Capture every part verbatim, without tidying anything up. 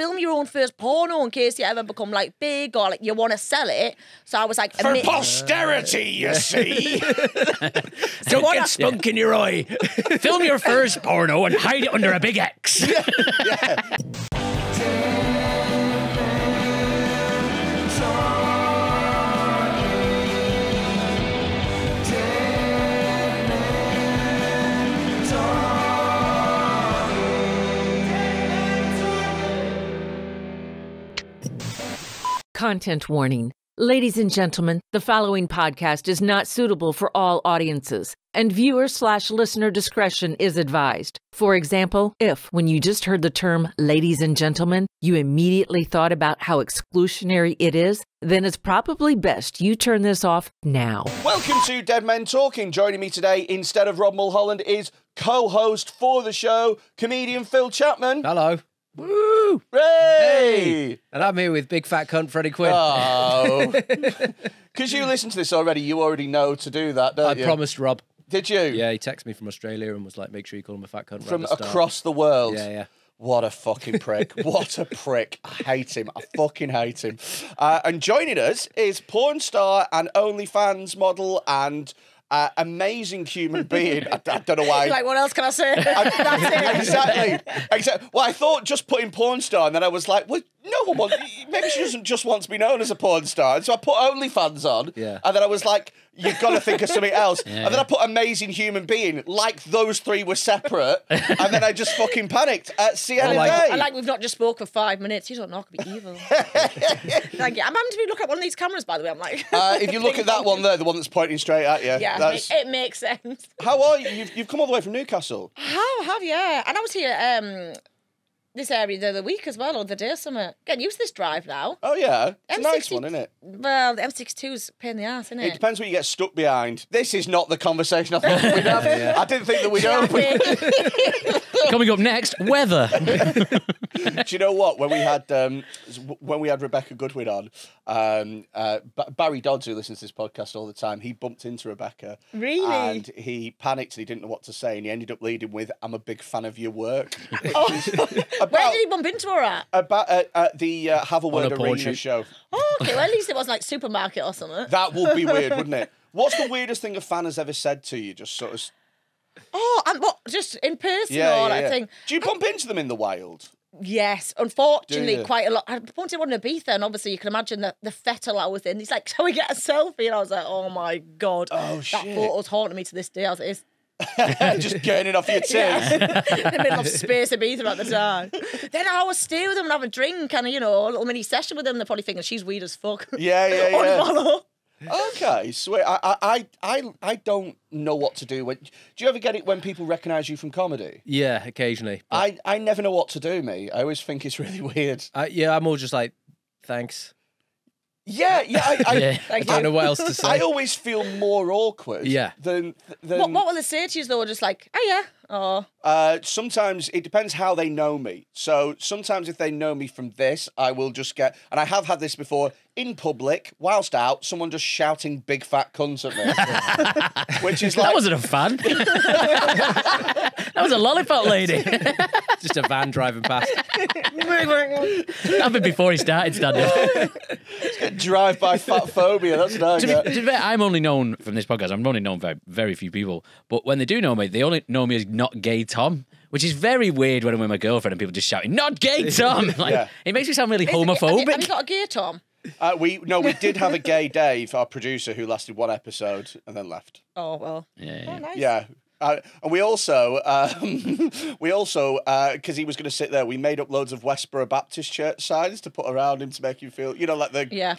film your own first porno in case you ever become like big or like you want to sell it. So I was like, for posterity, you see. Don't get spunk yeah. in your eye. Film your first porno and hide it under a big X. Yeah. Yeah. Content warning. Ladies and gentlemen, the following podcast is not suitable for all audiences, and viewer slash listener discretion is advised. For example, if, when you just heard the term ladies and gentlemen, you immediately thought about how exclusionary it is, then it's probably best you turn this off now. Welcome to Dead Men Talking. Joining me today, instead of Rob Mulholland, is co-host for the show, comedian Phil Chapman. Hello. Woo! Hey! Hey! And I'm here with big fat cunt Freddie Quinn. Oh. Because you listened to this already, you already know to do that, don't I you? I promised Rob. Did you? Yeah, he texted me from Australia and was like, make sure you call him a fat cunt. From across the world? Yeah, yeah. What a fucking prick. What a prick. I hate him. I fucking hate him. Uh, and joining us is porn star and OnlyFans model and... Uh, amazing human being. I, I don't know why. Like, what else can I say? I, that's it. Exactly. Exactly. Well, I thought just putting porn star, and then I was like, well, no one wants. Maybe she doesn't just want to be known as a porn star. And so I put OnlyFans on, yeah. and then I was like, you've got to think of something else. Yeah. And then I put amazing human being, like those three were separate, and then I just fucking panicked at Siena Day. I like we've not just spoke for five minutes. You don't know, I could be evil. Like, I'm having to look at one of these cameras, by the way. I'm like... Uh, if you look at that one there, the one that's pointing straight at you. Yeah. That's... It makes sense. How are you? You've, you've come all the way from Newcastle. How have you? Yeah. And I was here um, this area the other week as well, or the day summer. Getting used to this drive now. Oh, yeah. It's M sixty... a nice one, isn't it? Well, the M sixty-two's a pain in the ass, isn't it? It depends what you get stuck behind. This is not the conversation I thought we'd have. Yeah. I didn't think that we'd open. Coming up next, weather. Do you know what? When we had um, when we had Rebecca Goodwin on, um, uh, Barry Dodds, who listens to this podcast all the time, he bumped into Rebecca. Really? And he panicked and he didn't know what to say, and he ended up leading with, "I'm a big fan of your work." Oh. About, where did he bump into her at? About uh, at the uh, Have a Word Awards show. Oh, okay. Well, at least it wasn't like supermarket or something. That would be weird, wouldn't it? What's the weirdest thing a fan has ever said to you? Just sort of. Oh, and what? Just in person, yeah, or yeah, that yeah. thing. Do you bump I... into them in the wild? Yes, unfortunately, quite a lot. I bumped into one in Ibiza, and obviously you can imagine the, the fettle I was in. He's like, "Can we get a selfie?" And I was like, "Oh my god, oh, that shit. Photo's haunting me to this day." I was like, it's... just getting it off your teeth. Yeah. In the middle of space Ibiza at the time. Then I always stay with them and have a drink and, you know, a little mini session with them. They're probably thinking she's weird as fuck. Yeah, yeah, yeah. Okay, sweet. I, I, I, I don't know what to do. When, do you ever get it when people recognise you from comedy? Yeah, occasionally. I, I never know what to do, me. I always think it's really weird. I, yeah, I'm always just like, thanks. Yeah, yeah. I, I, yeah. I, I don't know what else to say. I always feel more awkward. Yeah. Than, than... What, what will they say to you, though? Just like, oh, yeah. Oh. Uh, sometimes it depends how they know me. So sometimes if they know me from this, I will just get, and I have had this before, in public, whilst out, someone just shouting big fat cunts at me. Which is like... That wasn't a fan. That was a lollipop lady. Just a van driving past. Happened before he started stand-up. Drive by fat phobia. That's nice. To be, to be fair, I'm only known from this podcast. I'm only known by very few people. But when they do know me, they only know me as not gay Tom, which is very weird when I'm with my girlfriend and people just shouting, "Not gay Tom!" Like, yeah. It makes me sound really homophobic. Have you, have you got a gay Tom? Uh, we no, we did have a gay Dave, our producer, who lasted one episode and then left. Oh well, yeah, yeah. Oh, nice. Yeah. Uh, and we also, um, we also, because uh, he was going to sit there, we made up loads of Westboro Baptist Church signs to put around him to make you feel, you know, like the... Yeah.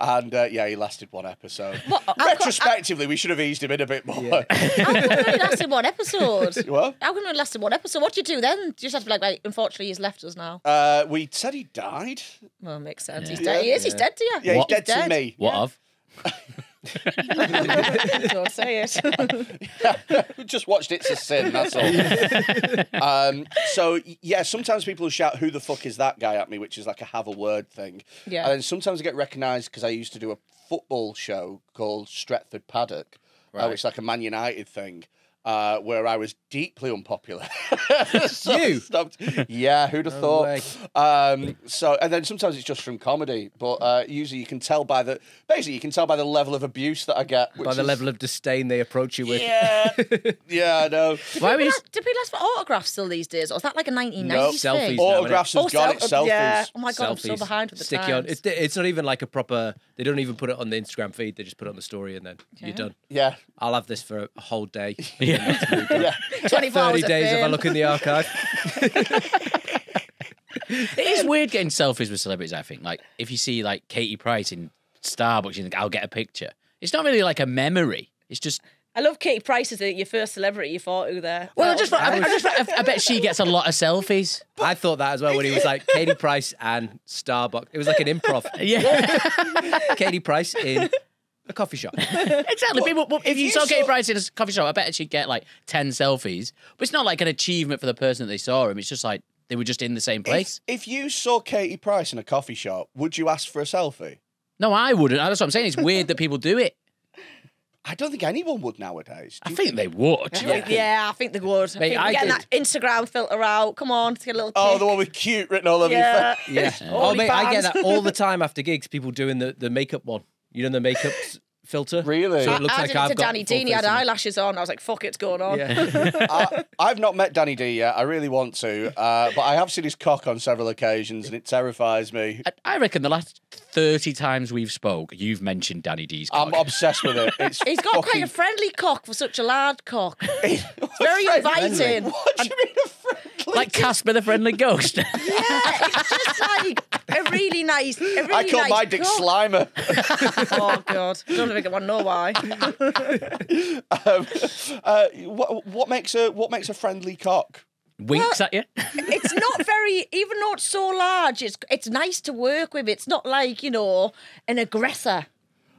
And, uh, yeah, he lasted one episode. Well, retrospectively, got, I... we should have eased him in a bit more. Yeah. How come he lasted one episode? What? How come he lasted one episode? What do you do then? You just have to be like, like, unfortunately, he's left us now. Uh, we said he died. Well, it makes sense. Yeah. He's dead. Yeah. He is. Yeah. He's dead to you. Yeah, what? He's dead, dead to me. What yeah. of? Don't say it. Yeah, we just watched It's a Sin, that's all. um, so, yeah, sometimes people shout, "Who the fuck is that guy?" at me, which is like a have a word thing. Yeah. And then sometimes I get recognised because I used to do a football show called Stretford Paddock, right. uh, which is like a Man United thing. uh, where I was deeply unpopular. So you? Stopped. Yeah, who'd have no thought? Um, so, and then sometimes it's just from comedy, but uh, usually you can tell by the, basically you can tell by the level of abuse that I get. Which by the is, level of disdain they approach you with. Yeah, yeah, I know. Did Why people ask, just... did people ask for autographs still these days? Or is that like a nineteen nineties nope. thing? Selfies. Autographs have oh, got it, selfies. Yeah. Oh my God, selfies. I'm so behind with the Sticky times. On. It's, it's not even like a proper, they don't even put it on the Instagram feed, they just put it on the story and then okay. you're done. Yeah. I'll have this for a whole day. Yeah. Yeah. twenty-four thirty days if I look in the archive. It is weird getting selfies with celebrities, I think. Like, if you see, like, Katie Price in Starbucks, you think, I'll get a picture. It's not really like a memory. It's just... I love Katie Price as your first celebrity you thought who there. Well, well I just, I, was... I, just I, I bet she gets a lot of selfies. But... I thought that as well when he was like Katie Price and Starbucks. It was like an improv. Yeah. Katie Price in... a coffee shop. Exactly. But people, but if, if you saw Katie Price in a coffee shop, I bet she'd get like ten selfies. But it's not like an achievement for the person that they saw him. It's just like they were just in the same place. If, if you saw Katie Price in a coffee shop, would you ask for a selfie? No, I wouldn't. That's what I'm saying. It's weird that people do it. I don't think anyone would nowadays. I think, think they would. I yeah. yeah, I think they would. Mate, I getting that Instagram filter out. Come on, let's get a little kick. Oh, the one with cute written all over yeah. your face. Yeah. Oh, mate, fans. I get that all the time after gigs, people doing the, the makeup one. You know the makeup filter? Really? So it looks I, I like did it I've to Danny D and he had eyelashes on. I was like, fuck, it's going on. Yeah. I, I've not met Danny D yet. I really want to. Uh, but I have seen his cock on several occasions and it terrifies me. I, I reckon the last thirty times we've spoke, you've mentioned Danny D's cock. I'm obsessed with it. It's He's got fucking... quite a friendly cock for such a large cock. It's very inviting. What do you mean a friendly? Like Casper the Friendly Ghost. Yeah, it's just like a really nice. A really I call nice my dick cock. Slimer. Oh God, I don't think I want to know why. um, uh, what, what makes a what makes a friendly cock? Winks well, at you. It's not very, even though it's so large, it's it's nice to work with. It's not like you know an aggressor.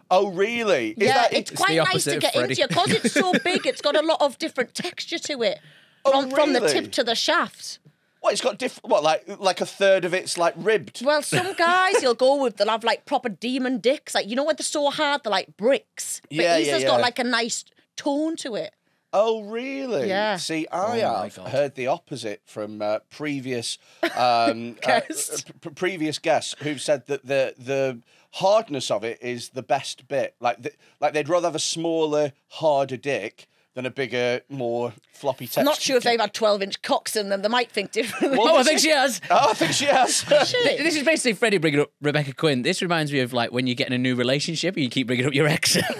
Oh, really? Is yeah, that it's, it's quite nice to get Freddie. Into because it's so big. It's got a lot of different texture to it. Oh, from, really? From the tip to the shaft. Well, it's got different. What, like like a third of it's like ribbed. Well, some guys you'll go with, they'll have like proper demon dicks. Like you know when they're so hard, they're like bricks. But yeah, his yeah, has yeah. got like a nice tone to it. Oh, really? Yeah. See, I oh have heard the opposite from uh, previous um, guests. Uh, previous guests who've said that the the hardness of it is the best bit. Like the, like they'd rather have a smaller, harder dick. Than a bigger, more floppy texture. I'm not sure if they've had twelve inch cocks in them. They might think differently. Well, oh, I think she has. Oh, I think she has. This is basically Freddie bringing up Rebecca Quinn. This reminds me of, like, when you get in a new relationship and you keep bringing up your ex. Do you know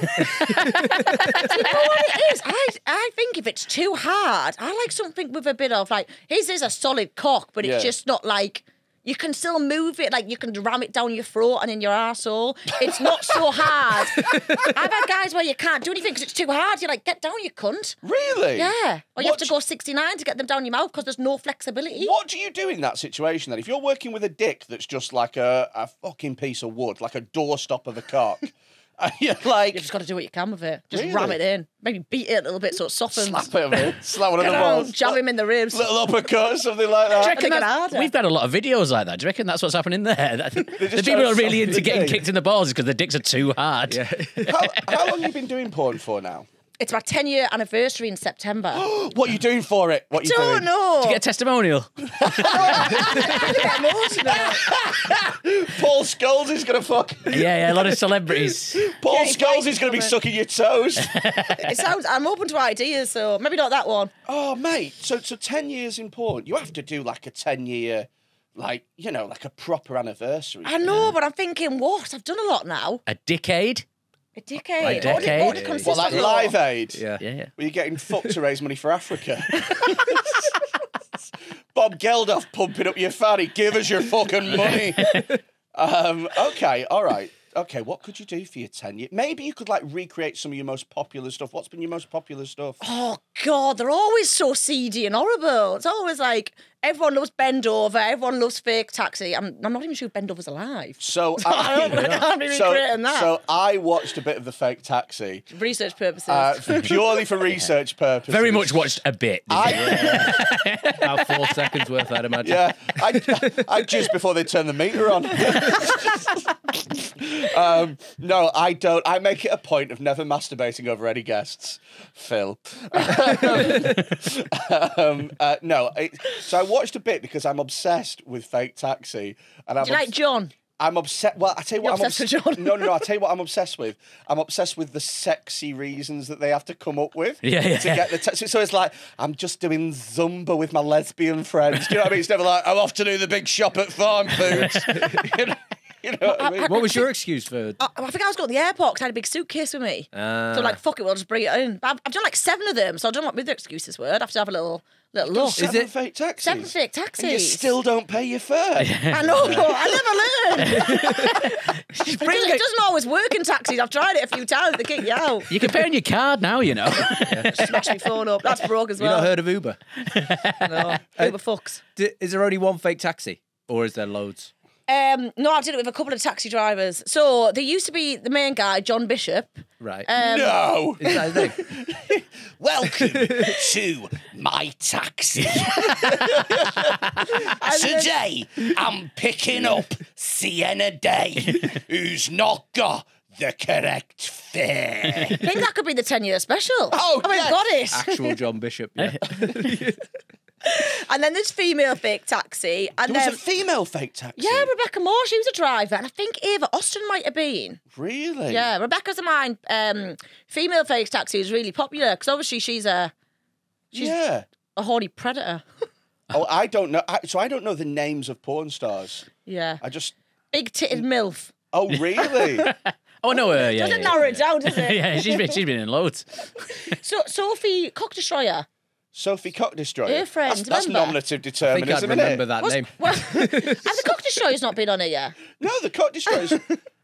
what it is? I, I think if it's too hard, I like something with a bit of, like, his is a solid cock, but yeah. it's just not, like... You can still move it, like you can ram it down your throat and in your arsehole. It's not so hard. I've had guys where you can't do anything because it's too hard. You're like, get down, you cunt. Really? Yeah. Or what you have to go sixty-nine to get them down your mouth because there's no flexibility. What do you do in that situation then? If you're working with a dick that's just like a, a fucking piece of wood, like a doorstop of a cock, you're like... You've just got to do what you can with it. Just really? Ram it in. Maybe beat it a little bit so it softens. Slap it a bit. Slap one on the walls. Jab him in the ribs. Little uppercut, something like that. Do you reckon we've done a lot of videos like that. Do you reckon that's what's happening there? The people are really into getting kicked in the balls because the dicks are too hard. Yeah. how, how long have you been doing porn for now? It's my ten-year anniversary in September. What are you doing for it? What are you doing? I don't know. Did you get a testimonial? Paul Scholes is going to fuck. Yeah, yeah, a lot of celebrities. Paul yeah, Scholes is going to be sucking your toes. It sounds... I'm open to ideas, so maybe not that one. Oh, mate, so, so ten years in porn. You have to do, like, a ten-year... Like, you know, like a proper anniversary. I know, yeah. but I'm thinking, what? I've done a lot now. A decade? A decade. Like a decade. What did, what did well, like Live Aid. Yeah. yeah, yeah. Were you getting fucked to raise money for Africa? Bob Geldof pumping up your fanny. Give us your fucking money. um, okay, all right. Okay, what could you do for your ten year? Maybe you could, like, recreate some of your most popular stuff. What's been your most popular stuff? Oh, God, they're always so seedy and horrible. It's always like... Everyone loves Bend Over. Everyone loves Fake Taxi. I'm, I'm not even sure Bend Over's alive. So I, I can't be recreating that. So I watched a bit of the Fake Taxi. Research purposes. Uh, for, purely for research purposes. Very much watched a bit. I, yeah. About four seconds worth, I'd imagine. Yeah, I, I just before they turn the meter on. um, no, I don't. I make it a point of never masturbating over any guests, Phil. um, uh, no, it, so I watched a bit because I'm obsessed with Fake Taxi. And I'm Do you like John? I'm obsessed. Well, I tell you what, You're I'm obsessed obs with John. No, no, no. I tell you what, I'm obsessed with. I'm obsessed with the sexy reasons that they have to come up with yeah, yeah, to yeah. get the taxi. So it's like I'm just doing Zumba with my lesbian friends. Do you know what I mean? It's never like I'm off to do the big shop at Farm Foods. you know, you know well, what I mean? I, I, what was your excuse for? I, I think I was going to the airport because I had a big suitcase with me. Uh. So I'm like, fuck it, we'll just bring it in. But I've, I've done like seven of them, so I don't know what my other excuses were. I'd have to have a little. Little look. Seven Is it fake taxis? Seven fake taxis. And you still don't pay your fare. Yeah. I know. I never learn. it, doesn't, it doesn't always work in taxis. I've tried it a few times. They kick you out. You can pay on your card now, you know. Yeah. Smash my phone up. That's broke as well. You've not heard of Uber? No. Uber fucks. D is there only one fake taxi? Or is there loads? Um, no, I did it with a couple of taxi drivers. So there used to be the main guy, John Bishop. Right. Um, no. Is that his name? Welcome to my taxi. Today I'm picking up Siena Day, who's not got the correct fare. I think that could be the ten-year special. Oh, I mean, yes. Got it. Actual John Bishop. Yeah. And then there's female fake taxi. And there was a female fake taxi? Yeah, Rebecca Moore, she was a driver. And I think Ava Austin might have been. Really? Yeah, Rebecca's a mine. Um, female fake taxi is really popular because obviously she's a... She's yeah. a horny predator. Oh, I don't know. I, so I don't know the names of porn stars. Yeah. I just... Big-titted Milf. Oh, really? Oh, no, uh, yeah. Doesn't yeah, narrow yeah. it down, does it? Yeah, she's been, she's been in loads. So Sophie Cock Destroyer. Sophie Cock Destroyer. Her friend, that's, that's nominative determinism, I think I'd remember that What's, name. Well, and the Cock Destroyer's not been on it yet. No, the Cock Destroyer's...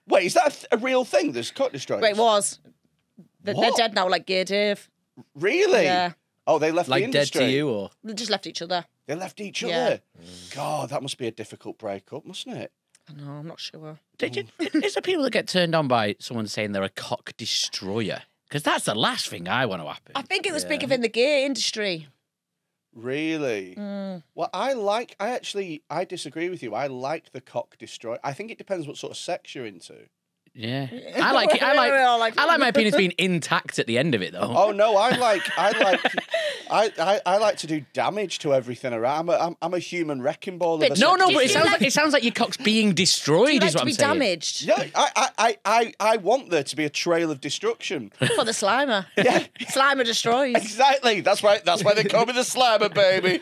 Wait, is that a, a real thing, this Cock Destroyer? Wait, it was. They're, they're dead now, like Gay Dave. Really? Yeah. Oh, they left like the industry. Like dead to you, or...? They just left each other. They left each yeah. other? Mm. God, that must be a difficult breakup, mustn't it? I know, I'm not sure. Did you, is there people that get turned on by someone saying they're a Cock Destroyer? Because that's the last thing I want to happen. I think it was yeah. big within the gear industry. Really? Mm. Well, I like... I actually... I disagree with you. I like the Cock Destroyer. I think it depends what sort of sex you're into. Yeah. I like it. I like, I like, I like my penis being intact at the end of it, though. Oh, no. I like... I like... I, I, I like to do damage to everything around. I'm a, I'm, I'm a human wrecking ball. Of a no, no, but it sounds like, like it sounds like your cock's being destroyed. Do you like is what to I'm be saying. Damaged. Yeah, I, I, I, I want there to be a trail of destruction for the Slimer. Yeah, Slimer destroys. Exactly. That's why. That's why they call me the Slimer, baby.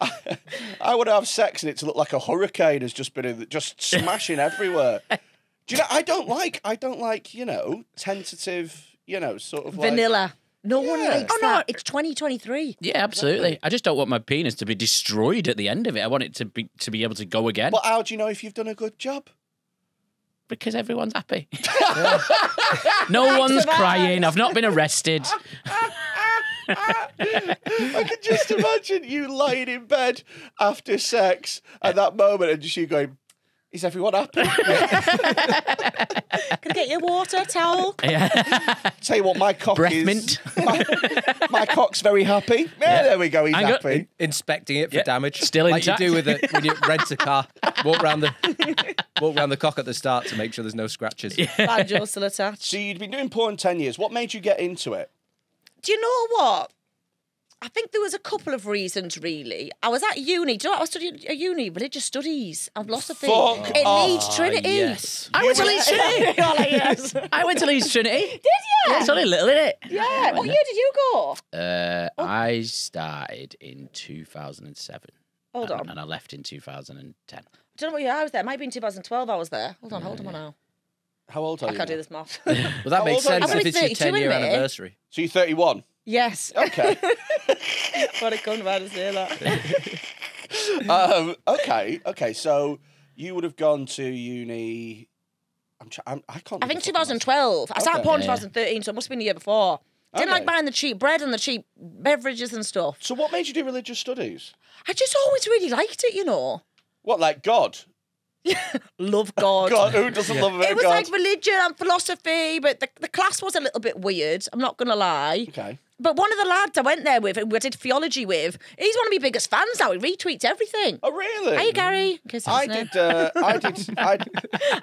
I, I would have sex in it to look like a hurricane has just been in, just smashing everywhere. Do you know? I don't like. I don't like. You know, tentative. You know, sort of vanilla. Like, No yeah. one likes oh, no. that. It's twenty twenty-three. Yeah, absolutely. I just don't want my penis to be destroyed at the end of it. I want it to be to be able to go again. But how do you know if you've done a good job? Because everyone's happy. No That's one's crying. I've not been arrested. I can just imagine you lying in bed after sex at that moment and just you going... Is everyone happy? Can I get your water, towel? Yeah. Tell you what, my cock Breath is... mint. My, my cock's very happy. Yeah, yeah. There we go, he's Hang happy. In inspecting it for yeah. damage. Still intact. Like you do with it when you rent a car. Walk round the walk round the cock at the start to make sure there's no scratches. Yeah. Banjo still attached. So you'd been doing porn ten years. What made you get into it? Do you know what? I think there was a couple of reasons, really. I was at uni. Do you know what? I was studying at uni, religious studies. I've lost a thing. Fuck It oh, Leeds Trinity. Yes. I went to Leeds Trinity. You're like, yes. I went to Leeds Trinity. Did you? Yeah, it's only little, isn't it? Yeah. What year did you go? Uh, oh. I started in two thousand seven. Hold and, on. And I left in two thousand ten. I don't know what year I was there. It might have been two thousand twelve I was there. Hold on, mm. hold on now. How old are I you? I can't now? do this math. Well, that How makes sense if it's your ten-year anniversary. So you're thirty-one? Yes. Okay. What a cunt about to say that. um, okay, okay. So you would have gone to uni. I'm. I'm I can't. I think two thousand twelve. I started porn in two thousand thirteen, so it must have been the year before. Didn't okay. like buying the cheap bread and the cheap beverages and stuff. So what made you do religious studies? I just always really liked it, you know. What, like God? Love God. God, who doesn't yeah. love about God? It was God? Like religion and philosophy, but the, the class was a little bit weird, I'm not going to lie. Okay. But one of the lads I went there with, who I did theology with, he's one of my biggest fans now. He retweets everything. Oh, really? Hey, Gary. I did, uh, I did. I did.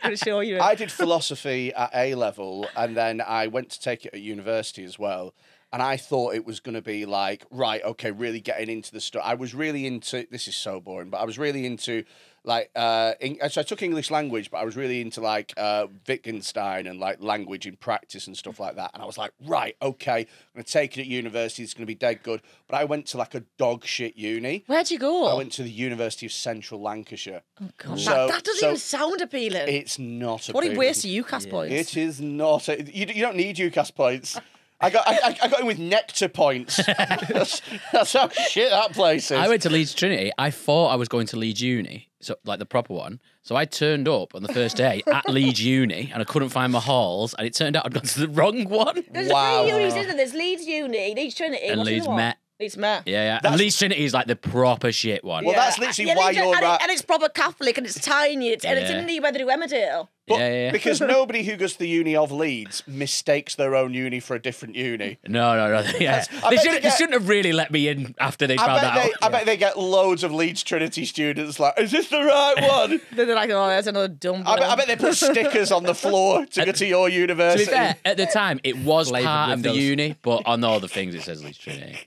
I'm sure you. I did philosophy at A level, and then I went to take it at university as well. And I thought it was going to be like, right, okay, really getting into the stuff. I was really into. This is so boring, but I was really into. Like, uh, in, so I took English language, but I was really into, like, uh, Wittgenstein and, like, language in practice and stuff like that. And I was like, right, okay, I'm going to take it at university. It's going to be dead good. But I went to, like, a dog shit uni. Where'd you go? I went to the University of Central Lancashire. Oh, God. So, that, that doesn't so even sound appealing. It's not appealing. What a waste of UCAS yeah. points. It is not. A, you, you don't need UCAS points. I got I, I got in with nectar points. that's, that's how shit that place is. I went to Leeds Trinity. I thought I was going to Leeds Uni, so like the proper one. So I turned up on the first day at Leeds Uni, and I couldn't find my halls. And it turned out I'd gone to the wrong one. There's wow. three unis, isn't there? There's Leeds Uni, Leeds Trinity, and Leeds Met. Leeds Manor. Yeah, yeah. At least Trinity is like the proper shit one. Well, yeah. that's literally yeah, why you're and, at... it, and it's proper Catholic and it's tiny. It's, yeah. And it's in the weather to Emmerdale. But yeah, yeah. because nobody who goes to the uni of Leeds mistakes their own uni for a different uni. No, no, no. Yeah. They, shouldn't, they, get... they shouldn't have really let me in after they I found that they, out. I yeah. bet they get loads of Leeds Trinity students like, is this the right one? They're like, oh, that's another dumb one. I bet, I bet they put stickers on the floor to at, go to your university. To be fair, at the time, it was Laboured part windows. Of the uni, but on all the things it says Leeds Trinity.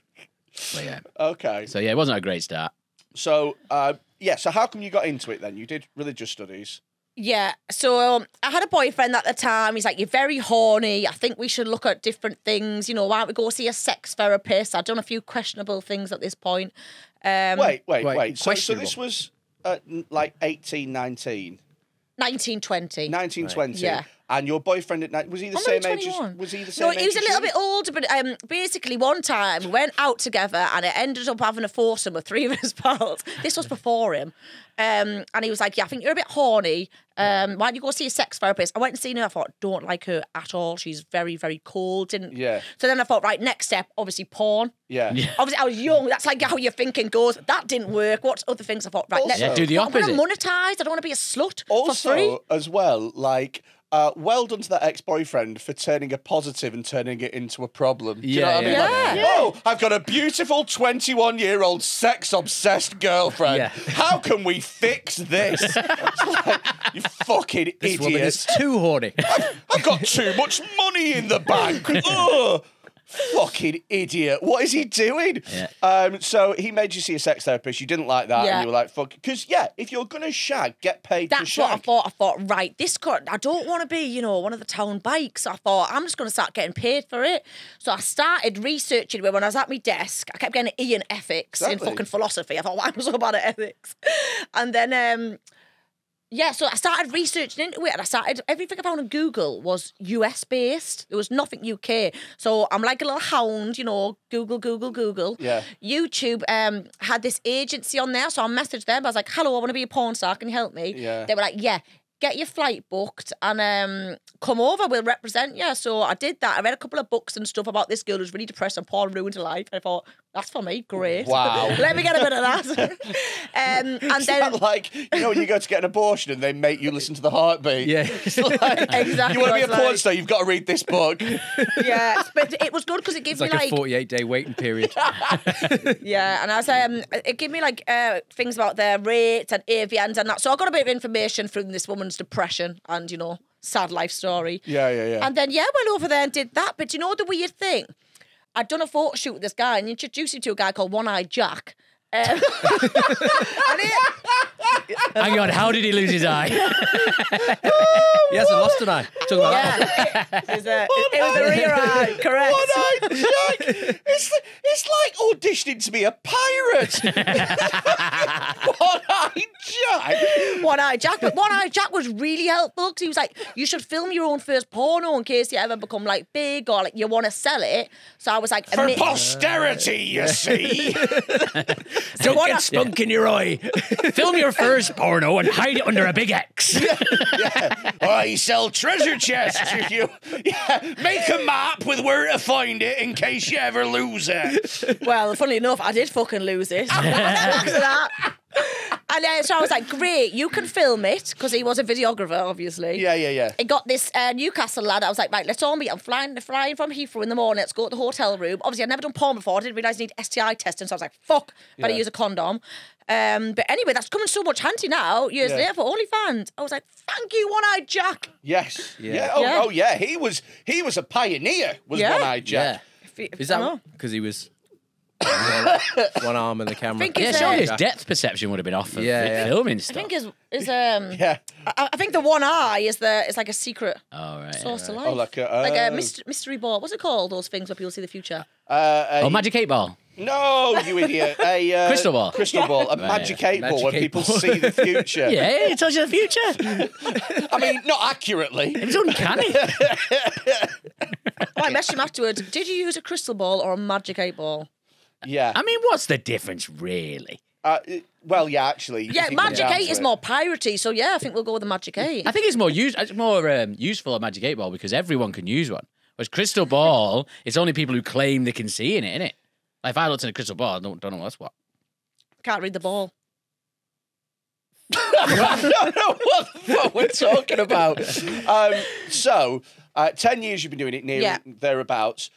But yeah. Okay. So yeah, it wasn't a great start. So uh, yeah, so how come you got into it then? You did religious studies. Yeah. So um, I had a boyfriend at the time. He's like, you're very horny. I think we should look at different things. You know, why don't we go see a sex therapist? I've done a few questionable things at this point. Um, wait, wait, wait. wait. So, so this was uh, like eighteen, nineteen? nineteen, twenty. nineteen, twenty. Right. Yeah. And your boyfriend at night, was he the I'm same age as, was he the same No, he was a little bit older, but um, basically one time we went out together and it ended up having a foursome with three of his pals. This was before him. Um, and he was like, yeah, I think you're a bit horny. Um, why don't you go see a sex therapist? I went and seen her. I thought, don't like her at all. She's very, very cold. Didn't... Yeah. So then I thought, right, next step, obviously porn. Yeah. yeah. Obviously I was young. That's like how your thinking goes. That didn't work. What's other things? I thought, right, also, let's do the opposite. I'm going to monetize. I don't want to be a slut also, for free. Also, as well, like... Uh, well done to that ex-boyfriend for turning a positive and turning it into a problem. Do you yeah, know what yeah. I mean? Like, yeah. oh, I've got a beautiful twenty-one-year-old sex-obsessed girlfriend. Yeah. How can we fix this? It's like, you fucking this idiot. This woman is too horny. I've, I've got too much money in the bank. Ugh. Fucking idiot. What is he doing? Yeah. Um, so he made you see a sex therapist. You didn't like that. Yeah. And you were like, fuck. Because, yeah, if you're going to shag, get paid That's to shag. That's what I thought. I thought, right, this could, I don't want to be, you know, one of the town bikes. I thought, I'm just going to start getting paid for it. So I started researching when I was at my desk. I kept getting E in ethics exactly. in fucking philosophy. I thought, why am I so bad at ethics? And then... Um, Yeah, so I started researching into it and I started, everything I found on Google was U S based. There was nothing U K. So I'm like a little hound, you know, Google, Google, Google. Yeah. YouTube um, had this agency on there, so I messaged them. I was like, hello, I want to be a porn star, can you help me? Yeah. They were like, yeah, get your flight booked and um, come over, we'll represent you. So I did that. I read a couple of books and stuff about this girl who was really depressed and porn ruined her life. And I thought, that's for me, great. Wow. Let me get a bit of that. um, and Is then that like, you know, when you go to get an abortion and they make you listen to the heartbeat. Yeah. It's like, exactly. You want to be a porn like... star, you've got to read this book. Yeah, but it was good because it gives it's me like... It's like a forty-eight day waiting period. Yeah, and I was um, it gave me like uh, things about their rates and A V Ns and that. So I got a bit of information from this woman's depression and, you know, sad life story. Yeah, yeah, yeah. And then, yeah, went over there and did that. But you know the weird thing? I'd done a photo shoot with this guy and introduced him to a guy called One-Eyed Jack. Um, and it, hang on, how did he lose his eye? He hasn't lost an eye. Talking about yeah, that. It, it, was a, it, it was the rear eye, correct. One-Eyed Jack. It's, it's like auditioning to be a pirate. One-Eyed Jack. One-Eyed Jack. But One-Eyed Jack was really helpful because he was like, you should film your own first porno in case you ever become like big or like you want to sell it. So I was like... For posterity, uh, you see. So don't get spunk in your eye. Film your first porno and hide it under a big X. Yeah, yeah. I sell treasure chests if you yeah, make a map with where to find it in case you ever lose it. Well, funnily enough, I did fucking lose it. Look at that. And yeah, so I was like, great, you can film it, because he was a videographer, obviously. Yeah, yeah, yeah. It got this uh, Newcastle lad. I was like, right, let's all meet. I'm flying, flying from Heathrow in the morning. Let's go to the hotel room. Obviously, I'd never done porn before. I didn't realise I need S T I testing, so I was like, fuck, better yeah. use a condom. Um, but anyway, that's coming so much handy now, years yeah. later, for OnlyFans. I was like, thank you, One-Eyed Jack. Yes. Yeah. yeah. Oh, yeah. oh, yeah. He was he was a pioneer, was yeah. One-Eyed Jack. Yeah. He, Is that because he was... one arm in the camera. I think yeah, surely his depth perception would have been off of yeah, yeah. filming stuff. I think is is um. yeah. I, I think the one eye is the it's like a secret oh, right, source right. to life. Oh, like a, uh, like a mystery, mystery ball. What's it called? Those things where people see the future. Uh, a, oh, magic eight ball. No, you idiot. A uh, crystal ball. Crystal ball. A right, magic eight magic ball where people ball. see the future. Yeah, it tells you the future. I mean, not accurately. It was uncanny. I messaged him afterwards. Did you use a crystal ball or a magic eight ball? Yeah. I mean, what's the difference, really? Uh, well, yeah, actually. Yeah, Magic eight is more piratey, so yeah, I think we'll go with the Magic eight. I think it's more use, it's more um, useful, a Magic eight ball, because everyone can use one. Whereas crystal ball, it's only people who claim they can see in it, innit? Like, if I looked in a crystal ball, I don't, don't know what's what. Can't read the ball. I don't know what, what we're talking about. Um, so, uh, ten years you've been doing it, near yeah. thereabouts.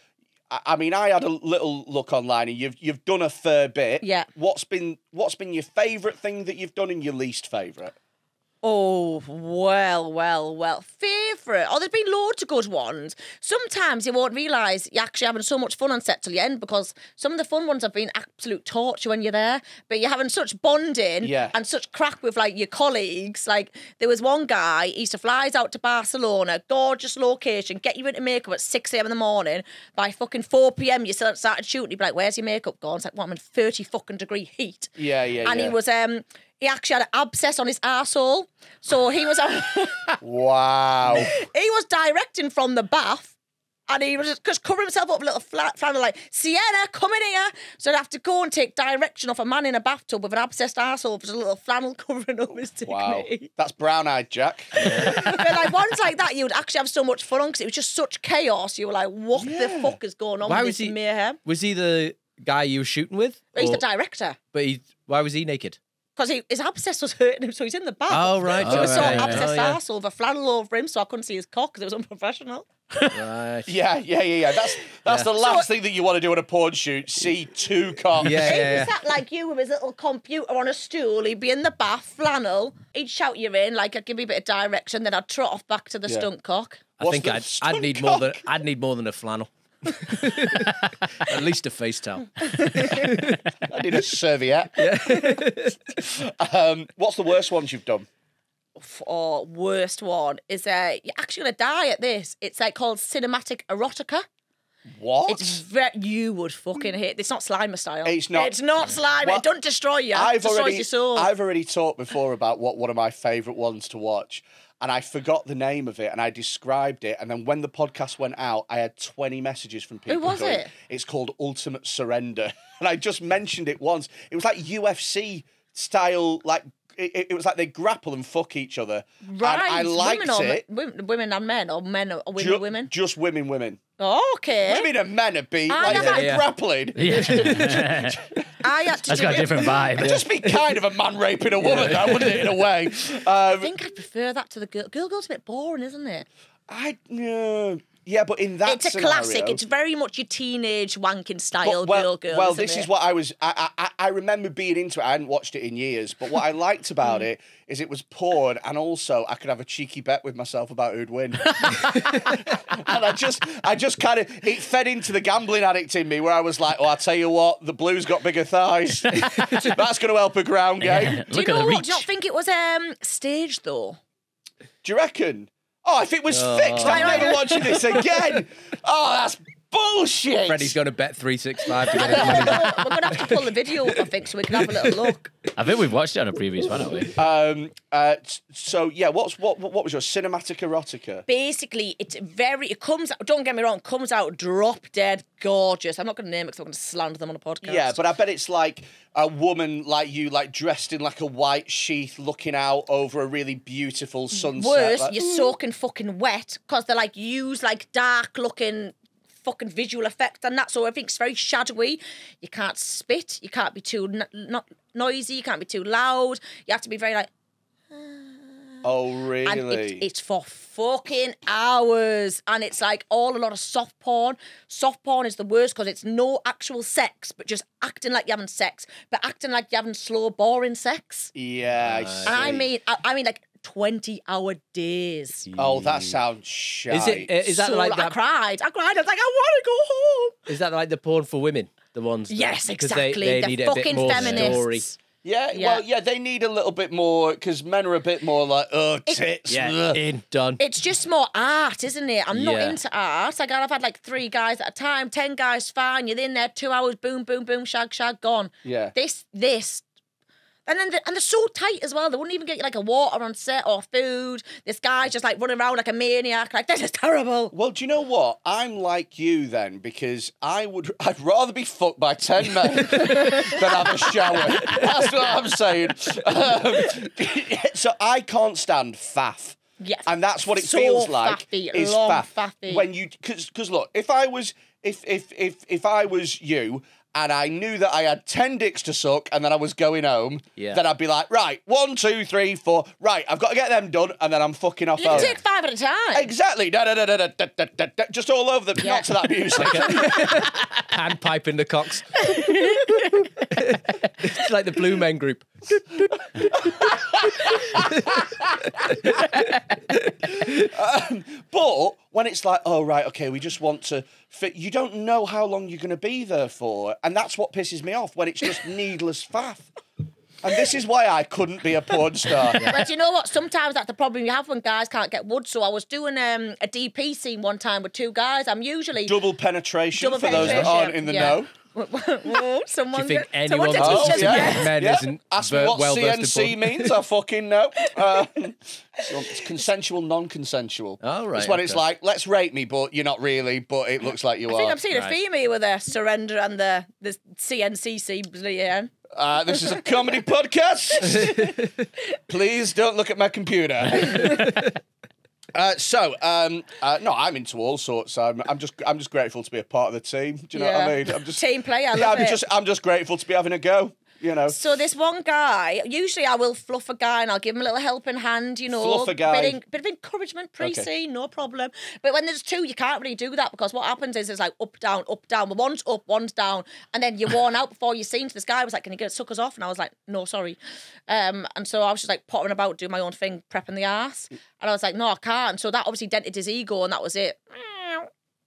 I mean, I had a little look online, and you've you've done a fair bit. Yeah. What's been what's been your favourite thing that you've done, and your least favourite? Oh well, well, well. Favourite? Oh, there's been loads of good ones. Sometimes you won't realise you're actually having so much fun on set till the end, because some of the fun ones have been absolute torture when you're there. But you're having such bonding yeah. and such crack with like your colleagues. Like there was one guy, he used to flies out to Barcelona, gorgeous location, get you into makeup at six A M in the morning. By fucking four P M, you still started shooting. He'd be like, "Where's your makeup gone?" It's like, "What? Well, I'm in thirty fucking degree heat." Yeah, yeah. And yeah. he was um. He actually had an abscess on his arsehole. So he was... wow. He was directing from the bath, and he was just covering himself up with a little flat flannel, like, "Sienna, come in here." So I'd have to go and take direction off a man in a bathtub with an abscessed arsehole with a little flannel covering up his dick. Wow. That's Brown-Eyed Jack. But like ones like that, you would actually have so much fun on, because it was just such chaos. You were like, what yeah. the fuck is going on Why with was this he, mayhem? Was he the guy you were shooting with? He's or... the director. But he... Why was he naked? Because his abscess was hurting him, so he's in the bath. Oh, right. So oh, it was right, sort of abscess oh, yeah. arsehole with a flannel over him, so I couldn't see his cock because it was unprofessional. Right. Yeah, yeah, yeah, yeah. That's that's yeah. the last so, thing that you want to do on a porn shoot, see two cocks. Yeah, yeah, yeah. He sat like you with his little computer on a stool. He'd be in the bath, flannel. He'd shout you in, like, I'd give you a bit of direction, then I'd trot off back to the yeah. stunt cock. I What's think I'd, I'd need cock? more than I'd need more than a flannel. At least a face towel. I need a serviette. Yeah. um, what's the worst ones you've done? Oh, worst one is uh, you're actually gonna die at this. It's like called Cinematic Erotica. What? It's very, you would fucking hate. It's not Slimer style. It's not. It's not Slimer. Well, it doesn't destroy you. I've it destroys already, your soul. I've already talked before about what one of my favourite ones to watch. And I forgot the name of it, and I described it. And then when the podcast went out, I had twenty messages from people. Who was going, it? It's called Ultimate Surrender. And I just mentioned it once. It was like U F C style, like it, it was like they grapple and fuck each other. Right. And I liked women it. Or, women, women and men, or men or women, just, women? Just women, women. Oh, okay. Women and men are beat. I like, yeah, yeah. grappling. Yeah. I had to That's got a different vibe. It'd yeah. just be kind of a man raping a woman, yeah. though, wouldn't it, in a way? Um, I think I prefer that to the girl. Girl girl's a bit boring, isn't it? I know. Uh, yeah, but in that It's a scenario, classic. It's very much your teenage wanking style, but, well, girl girl. Well, this it? is what I was... I, I, I remember being into it. I hadn't watched it in years, but what I liked about it is it was porn, and also I could have a cheeky bet with myself about who'd win. And I just I just kind of... It fed into the gambling addict in me, where I was like, oh, I'll tell you what, the Blues got bigger thighs. That's going to help a ground game. Yeah, do you know what? Do you not think it was um, staged, though? Do you reckon? Oh, if it was oh. fixed, I'm right, never right. watching this again. Oh, that's bullshit. Freddie's going to bet three sixty-five. We're going to have to pull the video up, I think, so we can have a little look. I think we've watched it on a previous one, haven't we? Um, uh, so, yeah, what's what What was your Cinematic Erotica? Basically, it's very... It comes... Don't get me wrong, comes out drop-dead gorgeous. I'm not going to name it because I'm going to slander them on a podcast. Yeah, but I bet it's like a woman like you, like dressed in like a white sheath, looking out over a really beautiful sunset. Worse, like, you're soaking fucking wet, because they're like, use like dark looking fucking visual effect and that, so everything's very shadowy. You can't spit, you can't be too n not noisy, you can't be too loud. You have to be very like... Oh, really? And it, it's for fucking hours. And it's like all a lot of soft porn. Soft porn is the worst because it's no actual sex, but just acting like you're having sex, but acting like you're having slow, boring sex. Yeah, I see. I mean, I, I mean like twenty-hour days. Oh, that sounds shit. Is it? Is that so like that? I cried. I cried. I was like, I want to go home. Is that like the porn for women? The ones? That, yes, exactly. They, they They're need fucking a bit more feminists. Story. Yeah, yeah, well, yeah, they need a little bit more because men are a bit more like, oh, tits, it, yeah, in, done. It's just more art, isn't it? I'm yeah. not into art. Like, I've had like three guys at a time, ten guys, fine. You're in there two hours, boom, boom, boom, shag, shag, gone. Yeah. This, this. And then the, and they're so tight as well. They wouldn't even get you like a water on set or food. This guy's just like running around like a maniac. Like, this is terrible. Well, do you know what? I'm like you then, because I would I'd rather be fucked by ten men than have a shower. That's what I'm saying. Um, so I can't stand faff. Yes. And that's what it so feels like. Faffy, is long faff. Faffy. When you because because look, if I was if if if if I was you. And I knew that I had ten dicks to suck and then I was going home, yeah. then I'd be like, right, one, two, three, four, right, I've got to get them done and then I'm fucking off. You can take five at a time. Exactly. Da, da, da, da, da, da, da, da, just all over them, yeah. not to that music. Hand piping the cocks. It's like the Blue Men Group. um, but when it's like, oh, right, okay, we just want to... Fit, you don't know how long you're going to be there for, and that's what pisses me off, when it's just needless faff. And this is why I couldn't be a porn star. But you know what? Sometimes that's the problem you have when guys can't get wood. So I was doing um, a D P scene one time with two guys. I'm usually... Double penetration double for penetration. Those that aren't in the yeah. know. Someone do you think anyone who oh, teaches yeah. men yeah. isn't ask me what well C N C means? I fucking know. Um, it's consensual, non-consensual. Oh, right. It's when okay. it's like, let's rape me, but you're not really, but it looks like you I are. I think I've seen right. a female with a surrender and the, the C N C C. Yeah. Uh, this is a comedy podcast. Please don't look at my computer. Uh, so, um, uh, no, I'm into all sorts. I'm, I'm just, I'm just grateful to be a part of the team. Do you know yeah. what I mean? I'm just team player. I yeah, love I'm it. just, I'm just grateful to be having a go. You know. So this one guy, usually I will fluff a guy and I'll give him a little helping hand, you know. Fluff a guy. Bit, in, bit of encouragement, pre-scene, okay. no problem. But when there's two, you can't really do that because what happens is it's like up, down, up, down. One's up, one's down. And then you're worn out before your scene. So this guy was like, can you get suckers off? And I was like, no, sorry. Um, and so I was just like pottering about, doing my own thing, prepping the ass. And I was like, no, I can't. So that obviously dented his ego and that was it.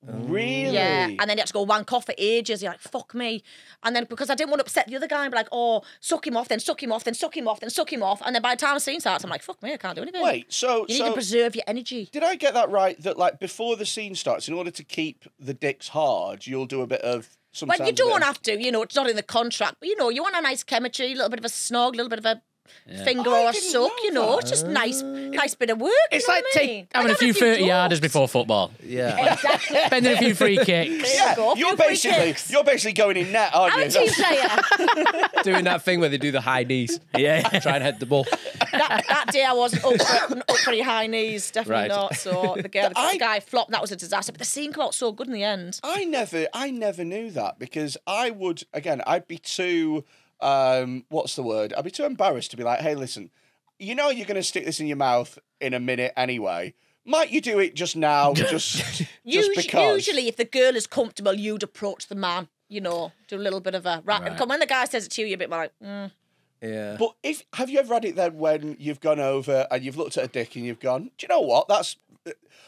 Really? Yeah, and then you had to go wank off for ages. You're like, fuck me. And then, because I didn't want to upset the other guy and be like, oh, suck him off, then suck him off, then suck him off, then suck him off. And then by the time the scene starts, I'm like, fuck me, I can't do anything. Wait, so... You so, need to preserve your energy. Did I get that right, that, like, before the scene starts, in order to keep the dicks hard, you'll do a bit of... Well, you don't have to, you know, it's not in the contract, but, you know, you want a nice chemistry, a little bit of a snog, a little bit of a... Yeah. Finger oh, or suck, you know. That. It's just nice, nice bit of work. It's like I mean? having like a few thirty yarders before football. Yeah, exactly. Bending a few free kicks. Yeah, yeah. you're basically kicks. you're basically going in net, aren't I'm you? A team player. Doing that thing where they do the high knees. Yeah, try and head the ball. That, that day I wasn't up for, up for any high knees, definitely right. not. So the girl, the I, guy flopped. That was a disaster. But the scene came out so good in the end. I never, I never knew that because I would again, I'd be too. Um, what's the word? I'd be too embarrassed to be like, hey, listen, you know you're going to stick this in your mouth in a minute anyway. Might you do it just now, just, just usually, because? Usually, if the girl is comfortable, you'd approach the man, you know, do a little bit of a... Right. Right. When the guy says it to you, you're a bit more like, mm. Yeah. But if have you ever had it then when you've gone over and you've looked at a dick and you've gone, do you know what? That's...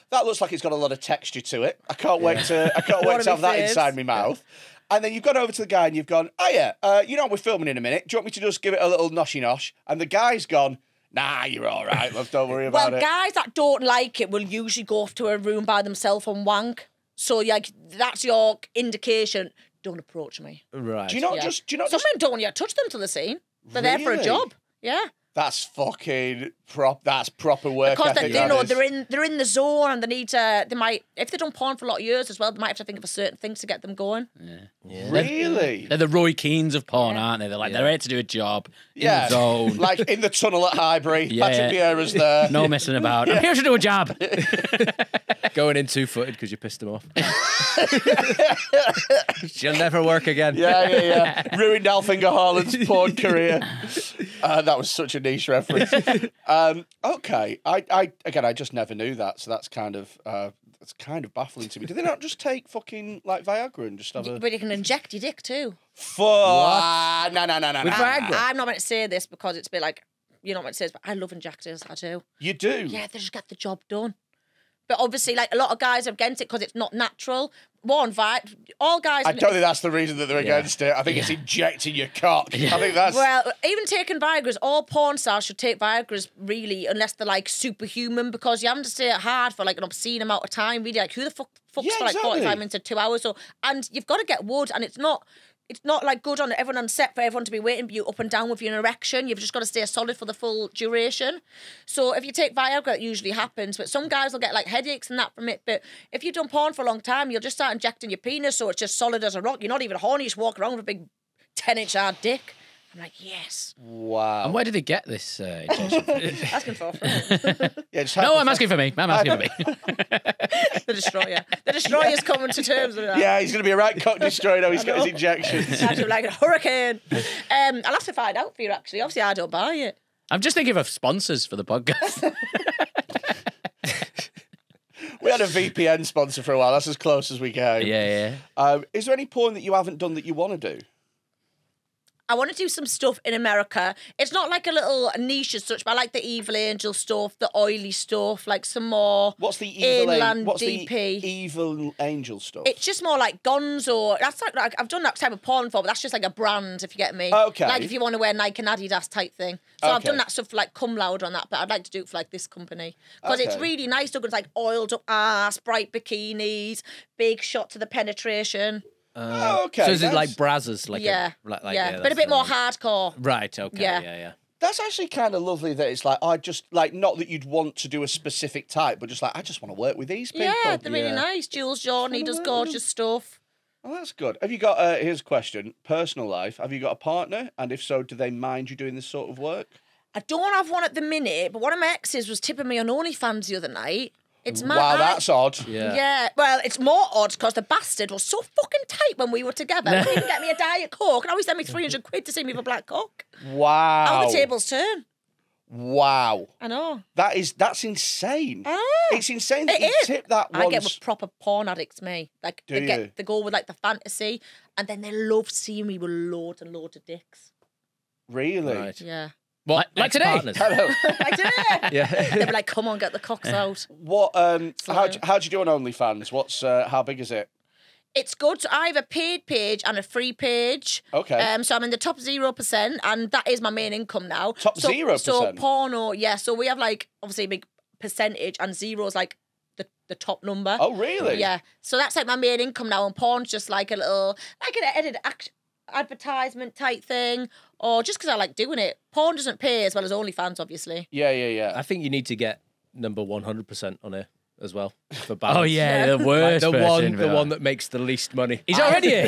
That looks like it's got a lot of texture to it. I can't yeah. wait to I can't wait to have that inside my mouth. And then you've gone over to the guy and you've gone, oh, yeah, uh, you know we're filming in a minute. Do you want me to just give it a little noshy-nosh? And the guy's gone, nah, you're all right, love, don't worry about well, it. Well, guys that don't like it will usually go off to a room by themselves and wank. So, like, that's your indication. Don't approach me. Right. Do you not yeah. just... Do you not Some just... men don't want you to touch them till the scene. They're really? there for a job. Yeah. That's fucking Prop, that's proper work. Because they do know they're in they're in the zone and they need to. They might, if they don't porn for a lot of years as well, they might have to think of a certain thing to get them going. Yeah, yeah. Really? They're, they're the Roy Keanes of porn, yeah. aren't they? They're like yeah. they're here to do a job. Yeah, in the zone. Like in the tunnel at Highbury. Yeah. Patrick Vieira's there. No messing about. Yeah. I'm here to do a job. Going in two footed because you pissed him off. She'll never work again. Yeah, yeah, yeah. Ruined Alfinger Haaland's porn career. Uh, that was such a niche reference. Um, okay, I, I again, I just never knew that, so that's kind of uh, that's kind of baffling to me. Do they not just take fucking like Viagra and just have a? But you can inject your dick too. Fuck! No, no, no, no, no. With Viagra? I'm not meant to say this because it's a bit like you're not meant to say this, but I love injectors. I do. You do? Yeah, they just get the job done. But obviously, like a lot of guys are against it because it's not natural. One, Viagra. All guys. I don't think that's the reason that they're yeah. against it. I think yeah. it's injecting your cock. Yeah. I think that's. Well, even taking Viagra's, all porn stars should take Viagra's really, unless they're like superhuman, because you have to stay hard for like an obscene amount of time. Really, like who the fuck fucks yeah, for like exactly. forty-five minutes or two hours? So, and you've got to get wood, and it's not. It's not like good on everyone on set for everyone to be waiting for you up and down with your erection. You've just got to stay solid for the full duration. So if you take Viagra, it usually happens. But some guys will get like headaches and that from it. But if you've done porn for a long time, you'll just start injecting your penis so it's just solid as a rock. You're not even horny. You just walk around with a big ten inch hard dick. I'm like, yes. Wow. And where did they get this? Uh, asking for a yeah, No, I'm asking for me. I'm asking for me. The destroyer. The destroyer's coming to terms with that. Yeah, he's going to be a right cock destroyer now. He's got his injections. Actually, like a hurricane. Um, I'll have to find out for you, actually. Obviously, I don't buy it. I'm just thinking of sponsors for the podcast. We had a V P N sponsor for a while. That's as close as we go. Yeah, yeah. Um, is there any porn that you haven't done that you want to do? I want to do some stuff in America. It's not like a little niche as such, but I like the Evil Angel stuff, the oily stuff, like some more. What's the Evil Angel? What's D P. The Evil Angel stuff? It's just more like gonzo. That's like, like I've done that type of porn for, but that's just like a brand, if you get me. Okay. Like if you want to wear Nike and Adidas type thing. So okay. I've done that stuff for like Cum Laude on that, but I'd like to do it for like this company because okay. it's really nice. It's like oiled up ass, bright bikinis, big shot to the penetration. Uh, oh, okay. So is that's... it like Brazzers? Like yeah. A, like, like, yeah. yeah but a bit more hardcore. Right, okay, yeah, yeah. yeah. That's actually kind of lovely that it's like, I just, like, not that you'd want to do a specific type, but just like, I just want to work with these people. Yeah, they're yeah. really nice. Jules Jordan, he does gorgeous stuff. Oh, that's good. Have you got, uh, here's a question, personal life, have you got a partner? And if so, do they mind you doing this sort of work? I don't have one at the minute, but one of my exes was tipping me on OnlyFans the other night. It's mad. Wow, that's odd. Yeah. yeah. Well, it's more odd because the bastard was so fucking tight when we were together. He didn't get me a Diet Coke and always sent me three hundred quid to see me with a black cock. Wow. How the tables turn. Wow. I know. That is, that's insane. Ah, it's insane that it you is. Tip that once. I get with proper porn addicts, me. Like, do they get, you? They go with like the fantasy and then they love seeing me with loads and loads of dicks. Really? Right. Yeah. Well, like, like today. Hello. Like today. Yeah. They were like, come on, get the cocks out. What, um, so, how, how do you do on OnlyFans? What's, uh, how big is it? It's good. So I have a paid page and a free page. Okay. Um, so I'm in the top zero percent and that is my main income now. Top so, zero percent? So porno, yeah. So we have like, obviously a big percentage and zero's like the, the top number. Oh, really? Yeah. So that's like my main income now and porn's just like a little, like an edited action. Advertisement type thing, or just because I like doing it. Porn doesn't pay as well as OnlyFans, obviously. Yeah, yeah, yeah. I think you need to get number one hundred percent on it as well for balance. Oh yeah, yeah. the worst, like the one, the that. one that makes the least money. He's I, already here.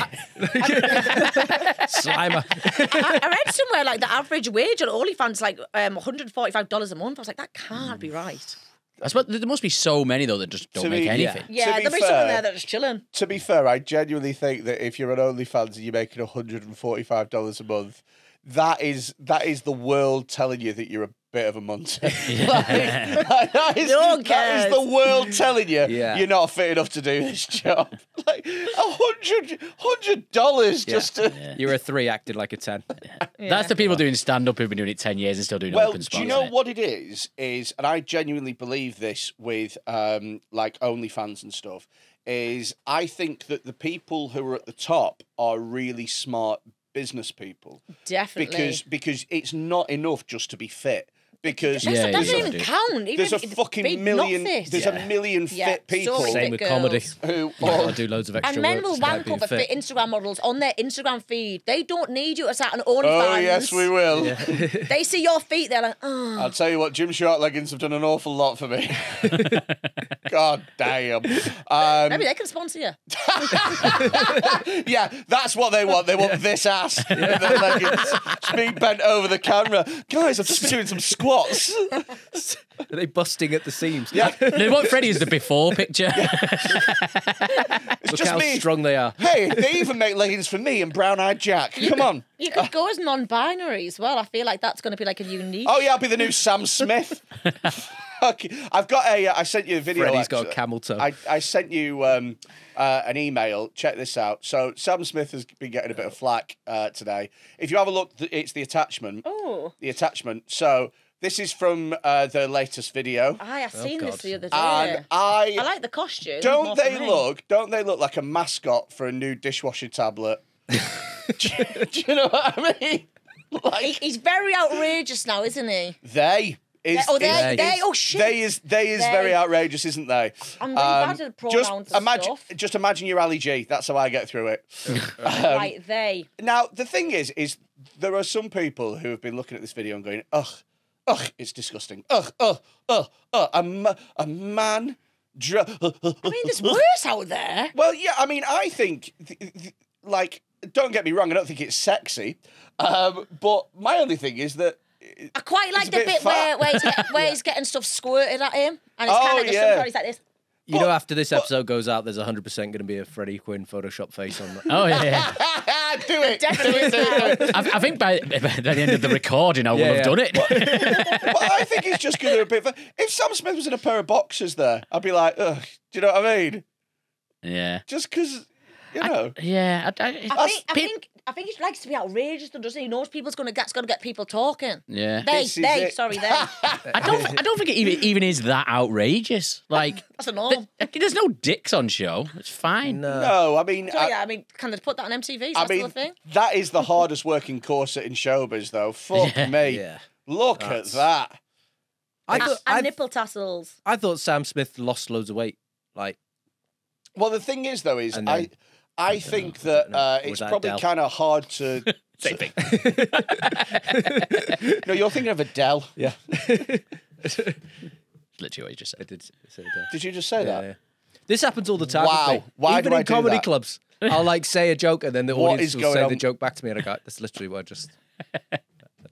Slimer. I, I read somewhere like the average wage on OnlyFans is like um, one hundred forty-five dollars a month. I was like, that can't mm. be right. I suppose there must be so many, though, that just don't to make be, anything. Yeah, yeah there'll be someone there that's chilling. To be fair, I genuinely think that if you're on OnlyFans and you're making one hundred forty-five dollars a month, that is that is the world telling you that you're a bit of a monster. Yeah. like, like, that, is, no that is the world telling you yeah. you're not fit enough to do this job. Like, one hundred dollars one hundred dollars yeah. just to... Yeah. You're a three, acted like a ten. Yeah. Yeah. That's the people doing stand-up who've been doing it ten years and still doing well, open spots. Well, do you know it? what it is, is, and I genuinely believe this with, um, like, OnlyFans and stuff, is I think that the people who are at the top are really smart business people. Definitely. Because because it's not enough just to be fit. because yeah, it doesn't even count. Even there's a fucking million. There's yeah. a million fit yeah. people. So same with girls. Comedy. Who yeah, I do loads of extra. And men will wank up at fit Instagram models on their Instagram feed. They don't need you to sat on OnlyFans. Oh yes, we will. Yeah. They see your feet. They're like, oh. I'll tell you what, gym short leggings have done an awful lot for me. God damn. Um, Maybe they can sponsor you. Yeah, that's what they want. They want yeah. this ass in their leggings. Being bent over the camera. Guys, I've just been doing some squats. Are they busting at the seams? Yeah. No, what Freddie is the before picture. Yeah. It's Look just how me. strong they are. Hey, they even make leggings for me and Brown-Eyed Jack. You Come could, on. You could uh, go as non-binary as well. I feel like that's going to be like a unique... Oh, yeah, I'll be the new Sam Smith. Okay. I've got a... Uh, I sent you a video. Freddie's got a camel toe. I, I sent you um, uh, an email. Check this out. So Sam Smith has been getting a bit of flack uh, today. If you have a look, it's the attachment. Oh. The attachment. So... This is from uh, the latest video. Aye, I seen oh, this the other day. And I, I like the costume. Don't they look? Don't they look like a mascot for a new dishwasher tablet? do, do you know what I mean? Like, he, he's very outrageous now, isn't he? They is. Oh, they. They. Oh shit. They is. They is they. very outrageous, isn't they? I'm really um, bad at pronouns and imagine, stuff. Just imagine you're Ali G. That's how I get through it. um, right. They. Now the thing is, is there are some people who have been looking at this video and going, ugh. Ugh, it's disgusting. Ugh, ugh, ugh, ugh. A, ma a man... Dr uh, uh, I mean, there's uh, worse out there. Well, yeah, I mean, I think... Th th like, don't get me wrong, I don't think it's sexy. Um, but my only thing is that... I quite like the bit, bit where, where, he's get, where he's getting stuff squirted at him. And it's oh, kind of just yeah. sometimes like this. You but, know, after this episode but, goes out, there's one hundred percent going to be a Freddie Quinn Photoshop face on that. Oh, yeah. yeah. Do it. Definitely do it. I, I think by, by the end of the recording, I yeah, will have yeah. done it. But, but I think it's just going to be a bit... If Sam Smith was in a pair of boxers there, I'd be like, ugh, do you know what I mean? Yeah. Just because, you know. I, yeah. I, I, I, think, I think I think he likes to be outrageous, though, doesn't he? He knows people's going to get, going to get people talking. Yeah. They, this they, they sorry, they. I don't I don't think it even, even is that outrageous. Like... That's a norm. Th there's no dicks on show. It's fine. No, no I mean... So, I, yeah, I mean, can they put that on M T V? Is I that mean, still a thing? That is the hardest working corset in showbiz, though. Fuck yeah, me. Yeah. Look That's... at that. I and, thought, and nipple tassels. I thought Sam Smith lost loads of weight. Like... Well, the thing is, though, is then, I I, I think know, that uh, it's probably kind of hard to... Same thing. No, you're thinking of Adele. Yeah. Literally what you just said. I did say that. Did you just say yeah, that? Yeah. This happens all the time. Wow. Why Even do in I comedy do that? clubs, I'll like say a joke and then the what audience will say on? the joke back to me and I go, that's literally what I just... I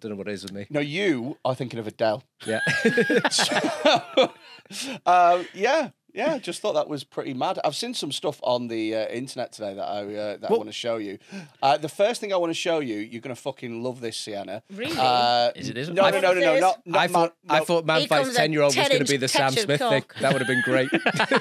don't know what it is with me. No, you are thinking of Adele. Yeah. So, uh, yeah. Yeah, just thought that was pretty mad. I've seen some stuff on the uh, internet today that I uh, that well, I want to show you. Uh, the first thing I want to show you, you're going to fucking love this, Sienna. Really? Uh, is it this one? No, no, no, no, no, not, not I, thought, no. I thought Man Fights ten-year-old was going to be the Sam Smith thing. That would have been great.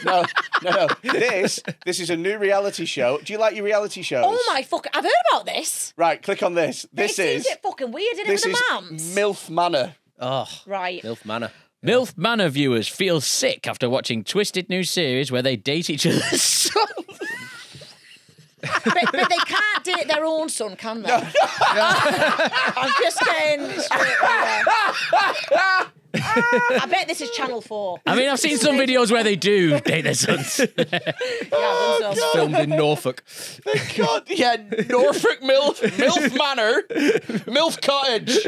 no, no, no. This, this is a new reality show. Do you like your reality shows? Oh, my fuck. I've heard about this. Right, click on this. This it is... This is fucking weird, isn't it, with the mams? Milf Manor. Oh, right. Milf Manor. Milf Manor viewers feel sick after watching twisted new series where they date each other's son. but, but they can't date their own son, can they? No. No. I'm just getting straight away. I bet this is Channel four. I mean, I've seen some videos where they do date their sons. yeah, oh, it's filmed in Norfolk. They can't, yeah, Norfolk Milf, Milf Manor, Milf Cottage.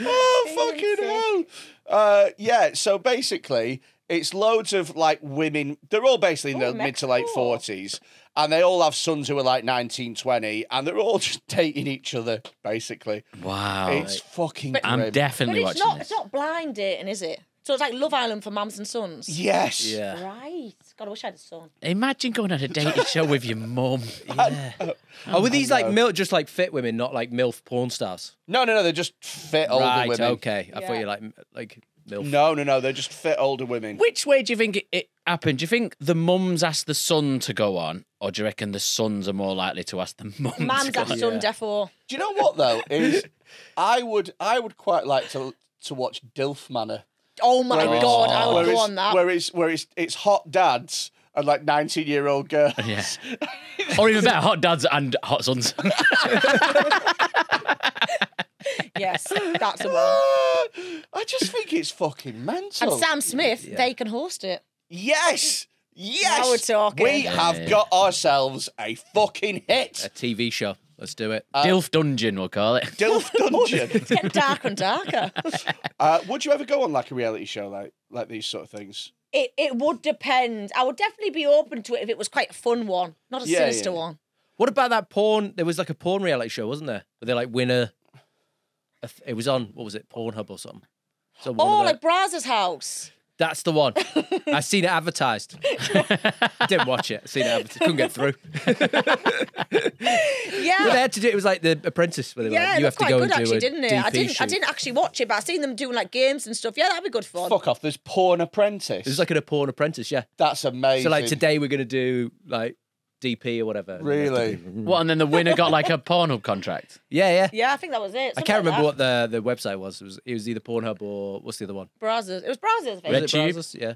Oh, fucking hell. Uh, yeah, so basically, it's loads of, like, women. They're all basically in oh, their mid to late forties, and they all have sons who are, like, nineteen, twenty, and they're all just dating each other, basically. Wow. It's fucking but, grim. I'm definitely but it's watching not, this. It's not blind dating, is it? So it's like Love Island for mums and sons? Yes. Yeah. Right. God, I wish I had a son. Imagine going on a dating show with your mum. Yeah. Oh, oh, were these like milf, just like fit women, not like MILF porn stars? No, no, no, they're just fit older right, women. Okay. I yeah. thought you were like, like MILF. No, no, no, they're just fit older women. Which way do you think it, it happened? Do you think the mums asked the son to go on, or do you reckon the sons are more likely to ask the mums? Mum's asked the son, therefore. Do you know what, though? Is I would I would quite like to, to watch Dilf Manor. Oh my where god, I would go on that. Where it's where it's it's hot dads and like nineteen year old girls. Yeah. Or even better, hot dads and hot sons. Yes, that's a one. I just think it's fucking mental. And Sam Smith, yeah. They can host it. Yes. Yes. Now we're talking. We yeah. have got ourselves a fucking hit. A T V show. Let's do it. Uh, Dilf Dungeon, we'll call it. Dilf Dungeon. It's getting darker and darker. Uh, would you ever go on like a reality show like like these sort of things? It it would depend. I would definitely be open to it if it was quite a fun one, not a yeah, sinister yeah. one. What about that porn? There was like a porn reality show, wasn't there? Where they like win a, a it was on, what was it, Pornhub or something? So oh, like Brazzers House. That's the one. I've seen it advertised. Didn't watch it. Seen it advertised. Couldn't get through. Yeah. What they had to do, it was like The Apprentice. Where they yeah, like, you have to go and do it. Yeah, it was quite good actually, didn't it? I didn't, I didn't actually watch it, but I've seen them doing like games and stuff. Yeah, that'd be good fun. Fuck off, there's Porn Apprentice. There's like a Porn Apprentice, yeah. That's amazing. So like today we're going to do like D P or whatever. Really? What, and then the winner got like a Pornhub contract? Yeah, yeah. Yeah, I think that was it. Something I can't remember like what the, the website was. It was it was either Pornhub or what's the other one? Brazzers. It was Brazzers, I think. RedTube? Yeah.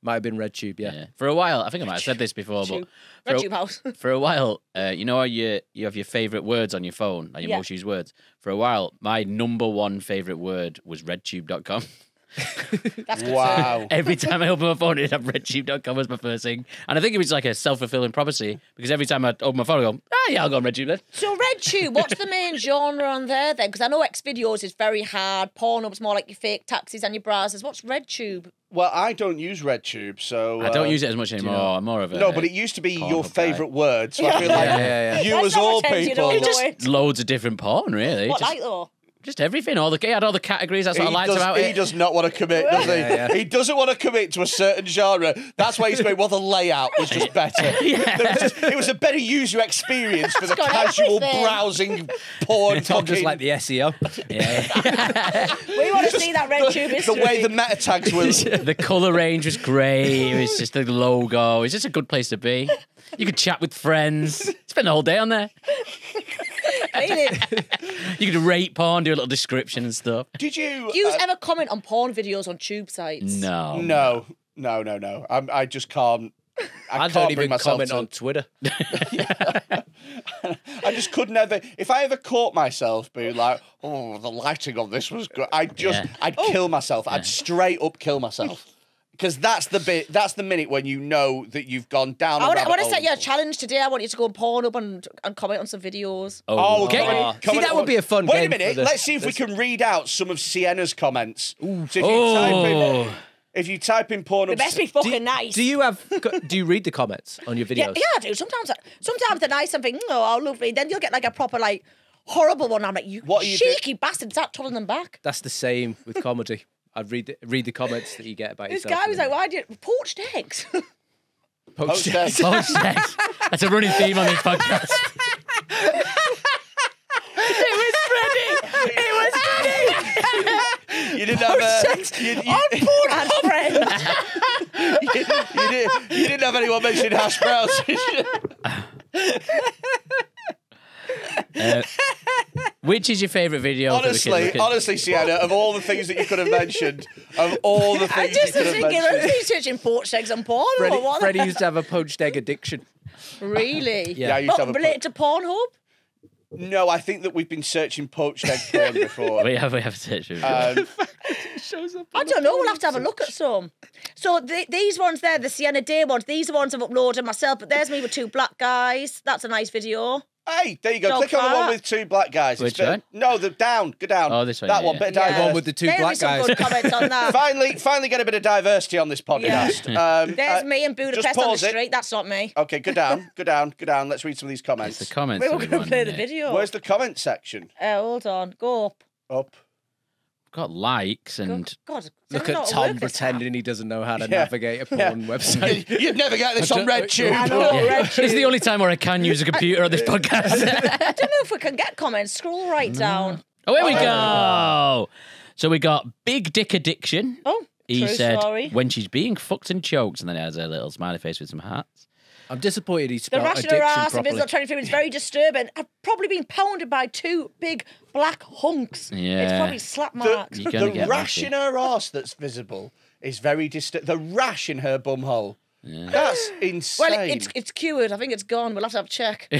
Might have been RedTube, yeah. yeah. For a while, I think I might have said this before, but... RedTube House. For a while, uh, you know how you, you have your favourite words on your phone, like your yeah. most used words? For a while, my number one favourite word was RedTube dot com. That's wow. Every time I open my phone, it'd have RedTube dot com as my first thing. And I think it was like a self-fulfilling prophecy because every time I open my phone, I go, ah, yeah, I'll go on RedTube then. So RedTube, what's the main genre on there then? Because I know Xvideos is very hard. Pornhub's more like your fake taxis and your browsers. What's RedTube? Well, I don't use RedTube, so... Uh, I don't use it as much anymore. You know, I'm more of a... No, but it used to be your favourite word, so I feel like yeah, yeah, yeah. you That's as all people... Just loads of different porn, really. What, just... like though? Just everything. All the he had all the categories. That's what he I liked does, about he it. He does not want to commit, does he? Yeah, yeah. He doesn't want to commit to a certain genre. That's why he's going, well, the layout was just better. Yeah. Was just, it was a better user experience for the casual everything. browsing porn. It's all just like the S E O. Yeah. We want to see that RedTube history. The way the meta tags were. The colour range was great. It was just the logo. It's just a good place to be. You could chat with friends. Spend the whole day on there. You could rate porn, do a little description and stuff. Did you... Do you uh, ever comment on porn videos on tube sites? No. No, no, no, no. I'm, I just can't... I, I can't don't even comment to... on Twitter. I just could never... If I ever caught myself being like, oh, the lighting on this was great, I'd just... Yeah. I'd oh. kill myself. Yeah. I'd straight up kill myself. Because that's the bit, that's the minute when you know that you've gone down. I want to set you a challenge today. I want you to go on Pornhub and, and comment on some videos. Oh, okay. Oh, see, that would be a fun. Wait game a minute. The, Let's see if this. we can read out some of Siena's comments. Ooh. So if oh. you type in, if you type in Pornhub, it best be fucking do, nice. Do you have? Do you read the comments on your videos? Yeah, yeah, I do. Sometimes, I, sometimes they're nice and think, oh, oh, lovely. Then you'll get like a proper like horrible one. I'm like, you, what you cheeky bastard, start telling them back. That's the same with comedy. I'd read the, read the comments that you get about yourself. This guy was like, why did you... Poached eggs. Poached eggs. Poached eggs. That's a running theme on this podcast. It was Freddie. It was Freddie. You didn't poached have a... You, you, on Pornhub friend. you, you, didn't, you didn't have anyone mentioning hash browns. Uh, which is your favourite video? Honestly, honestly, Siena, of all the things that you could have mentioned, of all the things you could have mentioned, I just was researching poached eggs and porn. Freddie, or what? Freddie used to have a poached egg addiction. Really? Yeah, yeah I used to have a related to Pornhub. No, I think that we've been searching poached egg porn before. We have, we have searched it. Um, shows up I don't know. We'll have to have a look at some. So the, these ones there, the Siena Day ones, these are ones I've uploaded myself. But there's me with two black guys. That's a nice video. Hey, there you go. Dog Click fire. on the one with two black guys. Which been, one? No, the down. Go down. Oh, this one. That yeah, one. Yeah. Bit of diversity. Yeah. One with the two there black some guys. Good comments on that. Finally, finally, get a bit of diversity on this podcast. Yeah. Um, There's uh, me in Budapest on the it. street. That's not me. Okay, go down, go down, go down. Let's read some of these comments. It's the comments. We're going to play the video. Where's the comment section? Uh, hold on. Go up. Up. Got likes and God, look at Tom pretending he doesn't know how to yeah. navigate a porn yeah. website. You'd never get this on RedTube. Yeah. Red this is the only time where I can use a computer on this podcast. I don't know if we can get comments. Scroll right down. Oh, here we go. So we got Big Dick Addiction. Oh, he true said story. When she's being fucked and choked, and then he has a little smiley face with some hearts. I'm disappointed he's spelled addiction properly. The ration of arse of his twenty-three is very disturbing. I've probably been pounded by two big black hunks. Yeah. It's probably slap marks. The, the rash in her arse that's visible is very disturbing. The rash in her bumhole Yeah. That's insane. Well, it's it's cured. I think it's gone. We'll have to have a check. uh,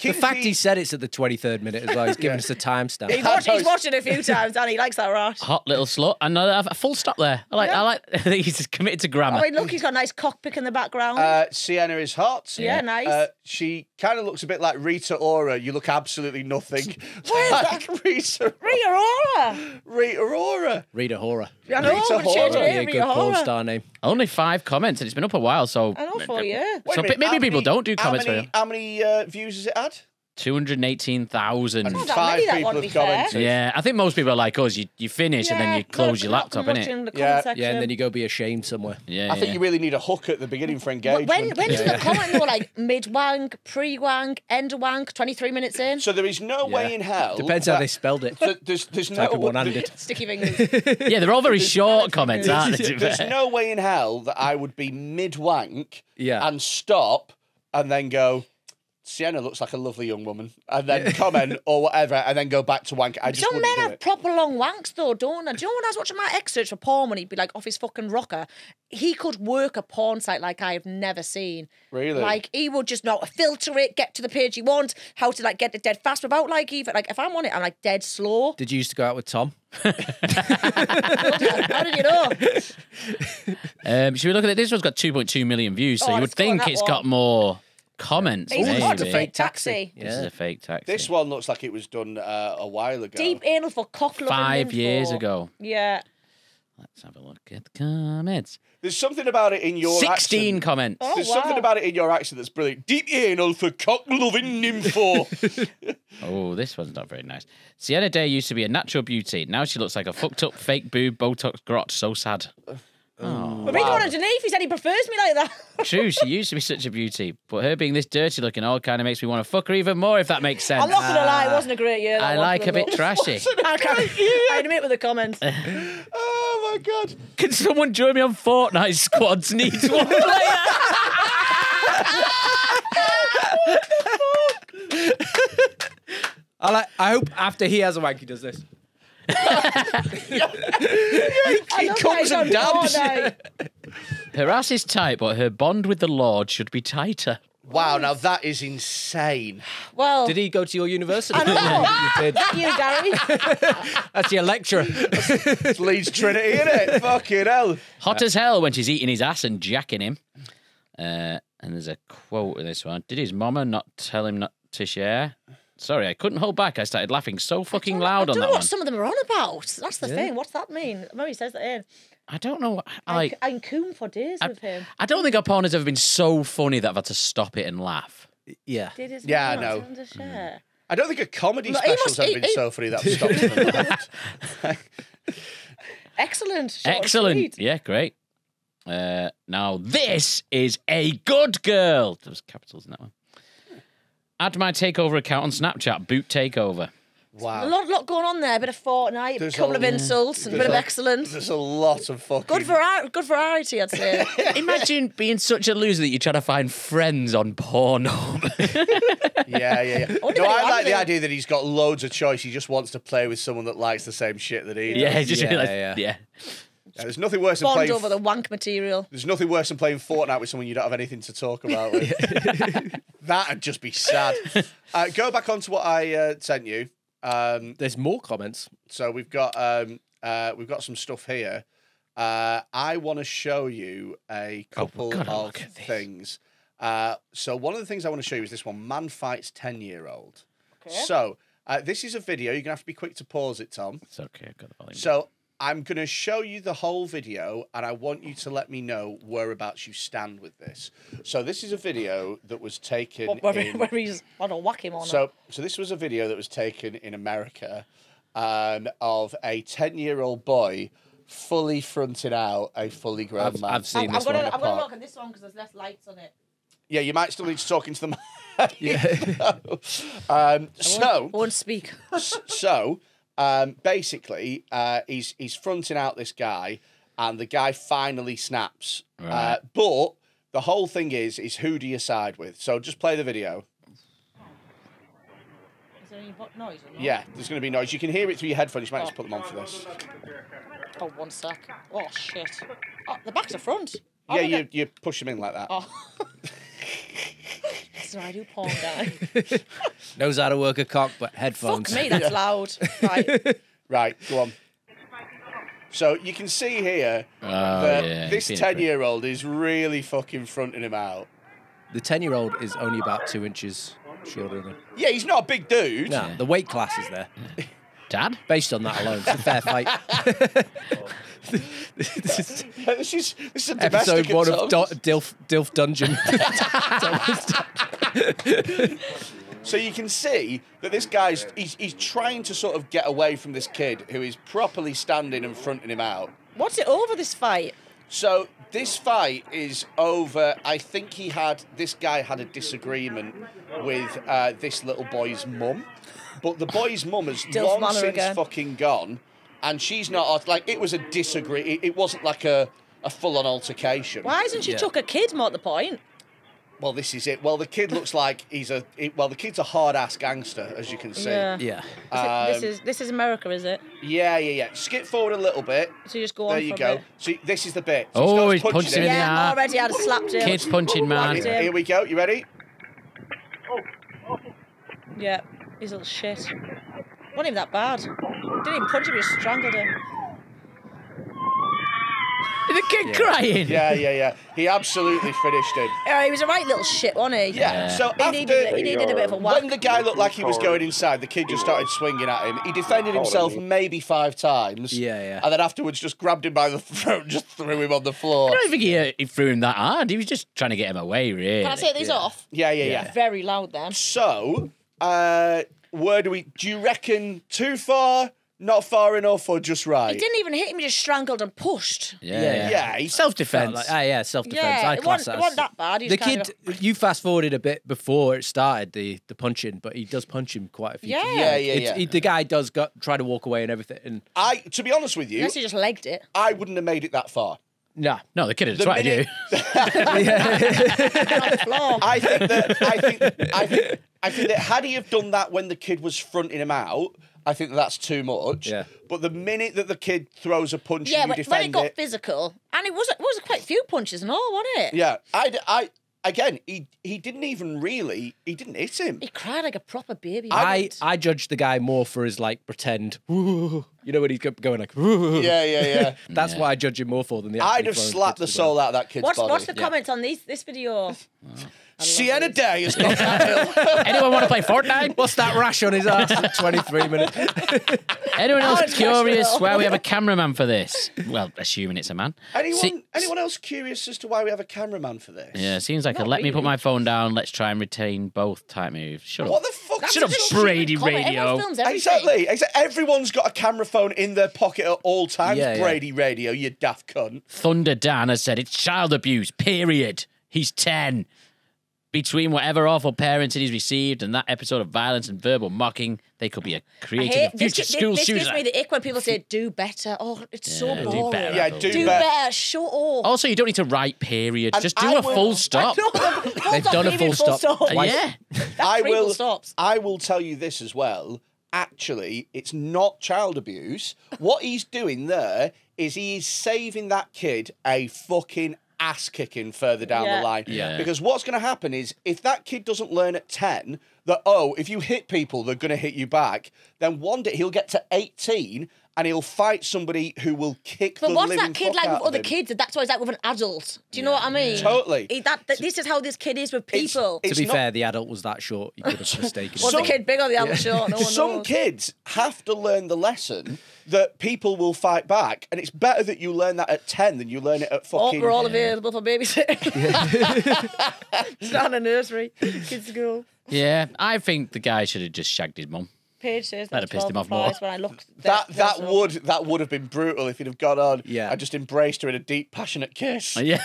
the fact he said it's at the twenty-third minute as well. He's given yeah. us a timestamp. He's, watch, he's watching a few times, and he likes that rush. Hot little slut. And uh, a full stop there. I like. Yeah. I like that he's committed to grammar. I mean, look, he's got a nice cockpick in the background. Uh, Siena is hot. Yeah, yeah nice. Uh, she kind of looks a bit like Rita Ora. You look absolutely nothing like that? Rita. Rita Ora. Rita Ora. Rita Ora. I know. Rita Ora. That would be a good porn star name. Only five comments, and it's been up a while, so... I know, for a year. So minute, maybe people many, don't do comments for you. How many uh, views has it had? two hundred eighteen thousand. And five people have commented. Yeah, I think most people are like us. You, you finish yeah, and then you close your laptop, innit? Yeah. yeah, and then you go be ashamed somewhere. Yeah, I yeah. think you really need a hook at the beginning for engagement. When, when yeah. did the comment go like mid-wank, pre-wank, end-wank, twenty-three minutes in? So there is no yeah. way in hell... Depends that, how they spelled it. So there's there's no... one-handed. Sticky fingers. Yeah, they're all very short comments, aren't they? There's no way in hell that I would be mid-wank yeah. and stop and then go... Siena looks like a lovely young woman, and then comment or whatever, and then go back to wank. I just Some men have it. proper long wanks, though, don't they? Do you know when I was watching my ex search for porn when he'd be like off his fucking rocker? He could work a porn site like I have never seen. Really? Like, he would just know, filter it, get to the page you want, how to, like, get it dead fast without, like, even, like, if I'm on it, I'm, like, dead slow. Did you used to go out with Tom? How did you know? Um, should we look at it? This one's got two point two million views, so oh, you would think it's one. got more... Comments. Ooh, it's a fake taxi. Yeah. This is a fake taxi. This one looks like it was done uh, a while ago. Deep anal for cock loving. Five years for. ago. Yeah. Let's have a look at the comments. There's something about it in your accent. sixteen comments. Oh, There's wow. something about it in your accent that's brilliant. Deep anal for cock-loving nympho. Oh, this one's not very nice. Siena Day used to be a natural beauty. Now she looks like a fucked-up fake boob, Botox grot. So sad. Oh, but we wow. don't want to Denise. He said he prefers me like that. True, she used to be such a beauty, but her being this dirty looking all kind of makes me want to fuck her even more, if that makes sense. I'm not going to uh, lie, it wasn't a great year. I like a bit trashy. I can admit with the comments. Oh my God. Can someone join me on Fortnite? Squads needs one player. What the fuck? I, like, I hope after he has a wank, he does this. yeah, he comes and dabs. Her ass is tight, but her bond with the Lord should be tighter. Wow, now that is insane. Well, did he go to your university? I know. You did. Thank you, Gary. That's your lecturer. It's Leeds Trinity, isn't it? Fucking hell. Hot as hell when she's eating his ass and jacking him. Uh, and there's a quote in this one. Did his mama not tell him not to share? Sorry, I couldn't hold back. I started laughing so fucking loud on that one. I don't know what some of them are on about. That's the yeah. thing. What's that mean? Murray says that in. I don't know. I, I, I'm coom for days I, with him. I don't think our porn has ever been so funny that I've had to stop it and laugh. Yeah. Did his yeah, I know. Mm. I don't think a comedy no, special's must, ever he, been he... so funny that I've stopped it and laughed. Excellent. Short Excellent. Yeah, great. Uh, now, this is a good girl. There was capitals in that one. Add my takeover account on Snapchat, boot takeover. Wow. A lot, lot going on there, a bit of Fortnite, there's a couple a, of insults, and a bit a, of excellence. There's a lot of fucking... Good, vari good variety, I'd say. Imagine being such a loser that you're trying to find friends on Pornhub. yeah, yeah, yeah. I no, I like the idea that he's got loads of choice. He just wants to play with someone that likes the same shit that he does. Yeah, he just yeah, realised... Yeah. yeah. Yeah, there's nothing worse Bond than playing... over the wank material. There's nothing worse than playing Fortnite with someone you don't have anything to talk about. With. That'd just be sad. Uh, go back on to what I uh, sent you. Um, there's more comments. So we've got um, uh, we've got some stuff here. Uh, I want to show you a couple oh, of things. Uh, so one of the things I want to show you is this one. Man fights ten-year-old. Okay. So uh, this is a video. You're going to have to be quick to pause it, Tom. It's okay. I've got the volume. So... I'm going to show you the whole video, and I want you to let me know whereabouts you stand with this. So this is a video that was taken well, where, in... Where he's on a whack him on so, so this was a video that was taken in America um, of a ten-year-old boy fully fronted out a fully grown I've, man. I've seen I'm, this I'm gonna, one. I'm going to look at this one because there's less lights on it. Yeah, you might still need to talk into the mic. Yeah. um, so... I won't, I won't speak. So... Um, basically, uh, he's he's fronting out this guy, and the guy finally snaps. Right. Uh, but the whole thing is is who do you side with? So just play the video. Is there any noise? Or yeah, there's going to be noise. You can hear it through your headphones. You might oh. just put them on for this. Oh, one sec. Oh shit! Oh, the back to front. Yeah, you gonna... you push them in like that. Oh. That's what I do, porn guy. Knows how to work a cock, but headphones. Fuck me, that's loud. Right. Right, go on. So you can see here oh, that yeah, this ten-year-old is really fucking fronting him out. The ten-year-old is only about two inches shorter than him. Yeah, he's not a big dude. No, yeah. The weight class is there. Yeah. Dad? Based on that alone, it's a fair fight. this, is this, is, this is a episode one of Dilf, Dilf Dungeon. So you can see that this guy's he's, he's trying to sort of get away from this kid who is properly standing and fronting him out. What's it over, this fight? So this fight is over. I think he had this guy had a disagreement with uh, this little boy's mum, but the boy's mum has long since again. fucking gone, and she's not like it was a disagree. It, it wasn't like a a full-on altercation. Why isn't she yeah. took a kid? More at the point. Well, this is it. Well, the kid looks like he's a... Well, the kid's a hard-ass gangster, as you can see. Yeah. yeah. Um, is it, this is this is America, is it? Yeah, yeah, yeah. Skip forward a little bit. So you just go on There you go. It. So this is the bit. So oh, he's punching him in the yeah, heart. Yeah, already had a slap to him. Kid's punching man. Here, here we go. You ready? Yeah. He's a little shit. Wasn't even that bad. Didn't even punch him, he just strangled him. The kid yeah. crying. Yeah, yeah, yeah. He absolutely finished him. Yeah, he was a right little shit, wasn't he? Yeah. yeah. So he after needed, he needed a bit of a whack. When the guy looked like he was going inside, the kid just started swinging at him. He defended himself maybe five times. Yeah, yeah. And then afterwards, just grabbed him by the throat, and just threw him on the floor. I don't think he, uh, he threw him that hard. He was just trying to get him away, really. Can I take these yeah. off? Yeah, yeah, yeah, yeah. Very loud then. So, uh, where do we? Do you reckon too far? Not far enough or just right? He didn't even hit him, he just strangled and pushed. Yeah, yeah. yeah he self-defense. Like, ah, yeah, self-defense. Yeah, I it, class wasn't, it wasn't that bad. He the kid, of... you fast-forwarded a bit before it started, the, the punching, but he does punch him quite a few yeah. times. Yeah, yeah, yeah. He, the guy does go, try to walk away and everything. And I, to be honest with you... Unless he just legged it. I wouldn't have made it that far. No, no, the kid had tried to do. I think that, I think, I think, I think that had he have done that when the kid was fronting him out... I think that's too much. Yeah. But the minute that the kid throws a punch yeah, and you defend when it got it, physical, and it was it was quite a few punches and all, wasn't it? Yeah. I, I again, he he didn't even really he didn't hit him. He cried like a proper baby. I I judged the guy more for his like pretend. Ooh, you know when he's going like. Ooh. Yeah, yeah, yeah. That's yeah. why I judge him more for than the. I'd have slapped the soul out of that kid's what's, body. What's the yeah. comments on these this video? Siena Day is not that hill. Anyone want to play Fortnite? What's that rash on his ass in twenty-three minutes? Anyone else curious why we have a cameraman for this? Well, assuming it's a man. Anyone Se anyone else curious as to why we have a cameraman for this? Yeah, seems like not a let really. me put my phone down, let's try and retain both type move. Shut what up. What the fuck? That's Shut up, Brady Radio. Exactly. exactly. Everyone's got a camera phone in their pocket at all times. Yeah, Brady yeah. Radio, you daft cunt. Thunder Dan has said it's child abuse, period. He's ten. Between whatever awful parenting he's received and that episode of violence and verbal mocking, they could be a creative future this, school this, this shooter. This gives me the ick when people say, do better. Oh, it's yeah, so boring. Do better, yeah, do, do better. better. Shut up. Also, you don't need to write period. And Just do I a will, full stop. They've done a full stop. Full stop. Uh, yeah. I will, stops. I will tell you this as well. Actually, it's not child abuse. What he's doing there is he is saving that kid a fucking ass kicking further down yeah. the line. Yeah. Because what's going to happen is if that kid doesn't learn at ten that, oh, if you hit people, they're going to hit you back, then one day he'll get to eighteen and he'll fight somebody who will kick but the living fuck out of him. But what's that kid like with other kids? That's why he's like with an adult. Do you yeah. know what I mean? Totally. He, that, that, this is how this kid is with people. It's, it's to be not... fair, the adult was that short. You could have mistaken. Was some... the kid big or the adult yeah. short? No one some knows. Kids have to learn the lesson that people will fight back, and it's better that you learn that at ten than you learn it at fucking... Oh, we're all available for babysitting. It's not a nursery. Kids school. Yeah, I think the guy should have just shagged his mum. Page says that'd have pissed him off more. When I looked that that would that would have been brutal if he'd have gone on. Yeah, I just embraced her in a deep, passionate kiss. Oh, yeah,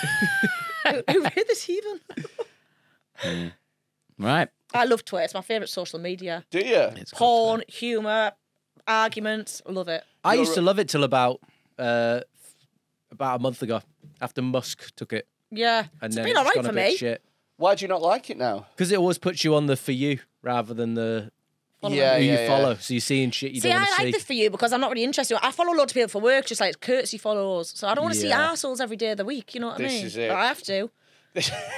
who, who read this even? mm. Right. I love Twitter. It's my favourite social media. Do you? It's porn, humour, arguments. Love it. I You're... used to love it till about uh, about a month ago after Musk took it. Yeah, and it's then been alright for me. Shit. Why do you not like it now? Because it always puts you on the for you rather than the. Follow yeah, who yeah, you yeah. follow. So you're seeing shit you see, don't want to see. See, I like this for you because I'm not really interested. I follow loads of people for work, just like curtsy follows. So I don't want to yeah. see arseholes every day of the week, you know what this I mean? This is it. But I have to.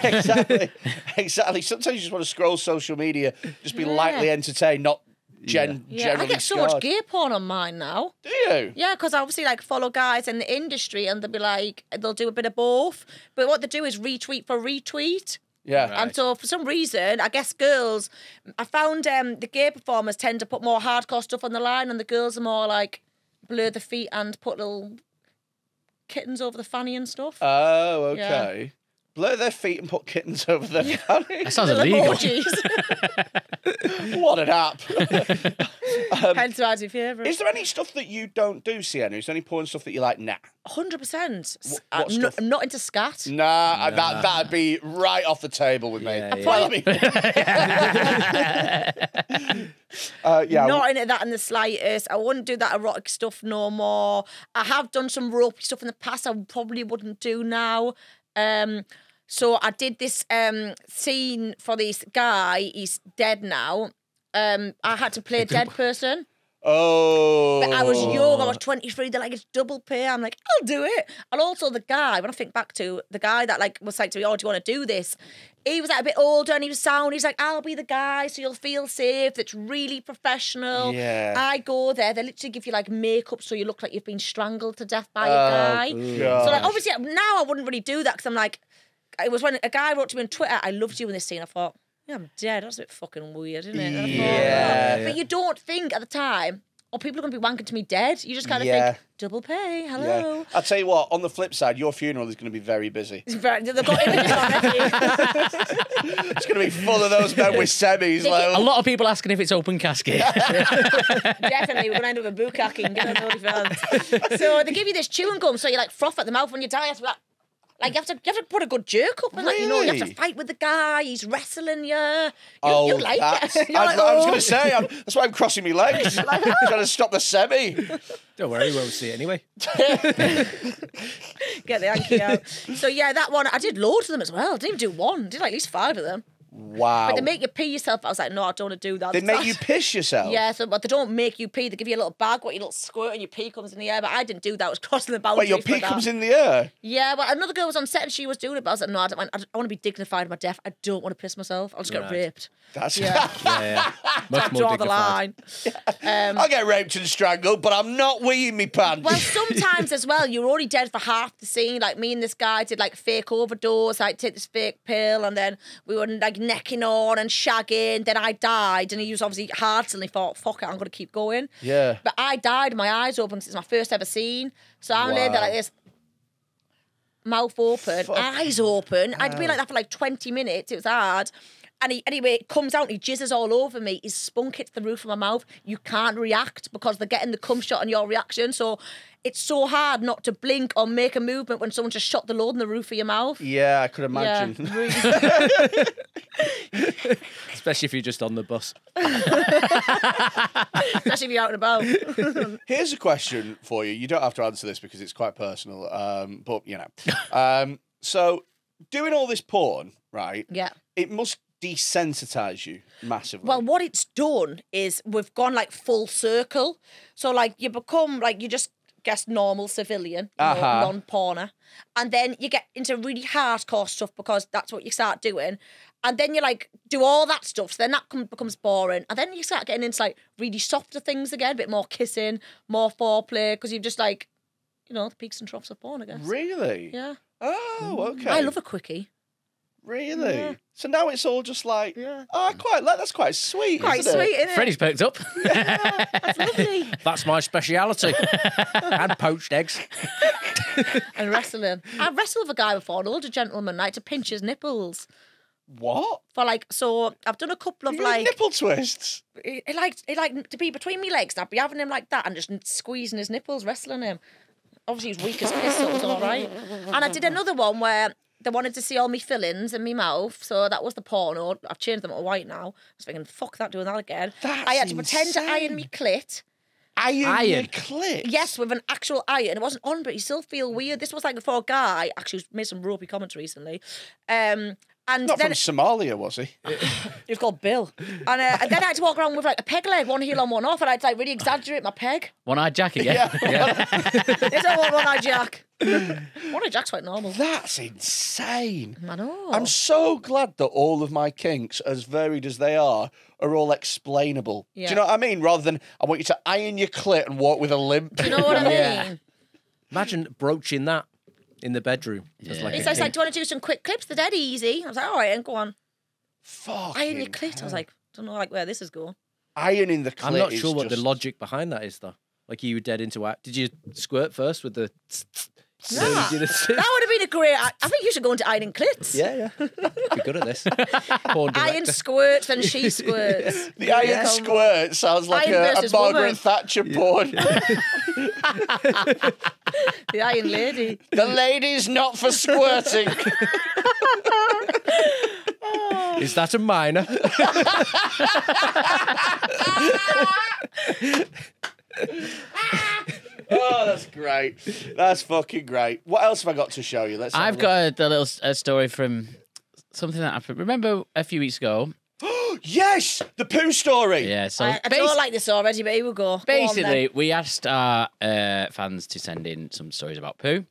exactly. exactly. Sometimes you just want to scroll social media, just be yeah. lightly entertained, not... Gen yeah. Yeah, I get so scarred. Much gay porn on mine now. Do you? Yeah, because I obviously like follow guys in the industry and they'll be like, they'll do a bit of both. But what they do is retweet for retweet. Yeah. Right. And so for some reason, I guess girls, I found um, the gay performers tend to put more hardcore stuff on the line and the girls are more like blur the feet and put little kittens over the fanny and stuff. Oh, okay. Yeah. Blur their feet and put kittens over their fanny. That sounds illegal. What an app. um, Hence why it's my favourite. Is there any stuff that you don't do, Siena? Is there any porn stuff that you're like, nah? one hundred percent. I'm, I'm not into scat. Nah, nah. That, that'd be right off the table with yeah, me. Yeah. Well, I mean... uh, yeah, not into that in the slightest. I wouldn't do that erotic stuff no more. I have done some ropey stuff in the past I probably wouldn't do now. Um, so I did this um scene for this guy. He's dead now. Um, I had to play a dead person. Oh. But I was young. I was twenty-three. They're like, it's double pay. I'm like, I'll do it. And also the guy, when I think back to the guy that like was like to me, oh, do you want to do this? He was like a bit older and he was sound. He's like, I'll be the guy so you'll feel safe. That's really professional. Yeah. I go there. They literally give you like makeup so you look like you've been strangled to death by oh, a guy. Gosh. So like obviously now I wouldn't really do that because I'm like, it was when a guy wrote to me on Twitter, I loved you in this scene. I thought, yeah, I'm dead. That's a bit fucking weird, isn't it? Yeah, thought, oh. yeah. But you don't think at the time, oh, people are going to be wanking to me dead. You just kind of yeah. think, double pay, hello. Yeah. I'll tell you what, on the flip side, your funeral is going to be very busy. It's, very, they've got images already. It's going to be full of those men with semis. Like, a lot of people asking if it's open casket. Definitely, we're going to end up with bukkake and get an So they give you this chewing gum, so you like froth at the mouth when you die. It's like, Like you have to, you have to put a good jerk up, and really? like you know, you have to fight with the guy. He's wrestling you. You, oh, you like it? You're I, like, oh. I was going to say I'm, that's why I'm crossing my legs. Like, oh. I'm trying to stop the semi. Don't worry, we won't see it anyway. Get the hanky out. So yeah, that one I did loads of them as well. I didn't even do one. I did like at least five of them. Wow. But they make you pee yourself. I was like, no, I don't want to do that. They make you piss yourself? Yeah, so, but they don't make you pee. They give you a little bag, what your little squirt, and your pee comes in the air. But I didn't do that. I was crossing the boundary. Wait, your pee comes in the air? Yeah, well, another girl was on set and she was doing it, but I was like, no, I, don't mind. I, don't, I want to be dignified in my death. I don't want to piss myself. I'll just right. get raped. That's yeah. yeah, yeah. Much more draw dignified. The line. Yeah. Um, I'll get raped and strangled, but I'm not weeing me pants. Well, sometimes as well, you're already dead for half the scene. Like, me and this guy did, like, fake overdose. Like, take this fake pill, and then we were, like, necking on and shagging. Then I died, and he was obviously hard and he thought, fuck it, I'm going to keep going. Yeah. But I died, my eyes open, because it's my first ever scene. So I'm wow. there like this, mouth open, fuck. eyes open. Wow. I'd been like that for like twenty minutes. It was hard. And he, anyway, it comes out and he jizzes all over me. His spunk hits the roof of my mouth. You can't react because they're getting the cum shot on your reaction. So it's so hard not to blink or make a movement when someone just shot the load in the roof of your mouth. Yeah, I could imagine. Yeah. Especially if you're just on the bus. Especially if you're out and about. Here's a question for you. You don't have to answer this because it's quite personal. Um, but, you know. Um, so doing all this porn, right? Yeah. It must... desensitize you massively. Well, what it's done is we've gone like full circle. So like you become like you just guess normal civilian, uh-huh. know, non-porner, and then you get into really hardcore stuff because that's what you start doing. And then you like do all that stuff, so then that com becomes boring. And then you start getting into like really softer things again, a bit more kissing, more foreplay, because you've just like, you know, the peaks and troughs of porn, I guess. Really? Yeah. Oh, okay. I love a quickie. Really? Yeah. So now it's all just like, yeah. oh, I quite like that's quite sweet. Quite isn't sweet, it? Isn't it? Freddie's perked up. Yeah, that's lovely. That's my speciality. And poached eggs. And wrestling. I wrestled with a guy before, an older gentleman, like to pinch his nipples. What? For like, so I've done a couple of you like nipple twists. It, it like it like to be between me legs, and I'd be having him like that and just squeezing his nipples, wrestling him. Obviously, he's weak as piss, so it was all right. And I did another one where they wanted to see all my fillings in my mouth, so that was the porno. I've changed them to white now. I was thinking, fuck that, doing that again. That's I had to insane. pretend to iron me clit. Iron, iron your clit? Yes, with an actual iron. It wasn't on, but you still feel weird. This was like for a guy, actually, who's made some ropey comments recently. Um, And Not then, from Somalia, was he? He's called Bill. And, uh, and then I had to walk around with like a peg leg, one heel on, one off, and I'd like really exaggerate my peg. One-Eyed Jack again. Yeah. yeah. It's all One-Eyed Jack. One-Eyed Jack's quite normal. That's insane. I know. I'm so glad that all of my kinks, as varied as they are, are all explainable. Yeah. Do you know what I mean? Rather than, I want you to iron your clit and walk with a limp. Do you know what I mean? Yeah. Imagine broaching that. In the bedroom. Yeah. Like he says, like, do you want to do some quick clips? They're dead easy. I was like, all right, then go on. Fuck. Iron your clit. Hell. I was like, don't know like where this is going. Ironing the clit. I'm not sure what just... the logic behind that is, though. Like, you were dead into act. Did you squirt first with the. No. That would have been a great. I think you should go into ironing clits. Yeah, yeah. Be good at this. Iron squirts and she squirts. The iron yeah. squirt sounds like iron a, a Margaret woman. Thatcher yeah. porn. The iron lady. The lady's not for squirting. Is that a minor? Oh, that's great. That's fucking great. What else have I got to show you? Let's. I've got a, a little a story from something that happened. Remember a few weeks ago? Yes! The poo story! Yeah, so... I, I don't like this already, but here we go. Basically, go we asked our uh, fans to send in some stories about poo.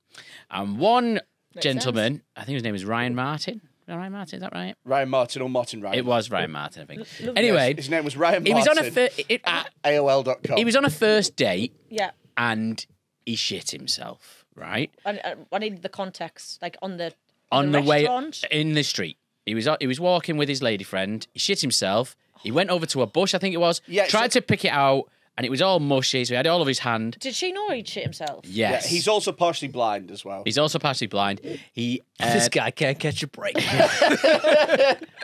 And one Makes gentleman, sense. I think his name is Ryan Martin. Ryan Martin, is that right? Ryan Martin or Martin Ryan. It was Ryan Martin, I think. L anyway... Yes. His name was Ryan Martin. He was on a it, at A O L dot com. He was on a first date. Yeah. And he shit himself, right? I, I need the context, like on the on the, the way in the street. He was he was walking with his lady friend. He shit himself. He went over to a bush, I think it was. Yeah, tried so to pick it out, and it was all mushy. So he had it all over his hand. Did she know he'd shit himself? Yes. Yeah, he's also partially blind as well. He's also partially blind. He uh, this guy can't catch a break.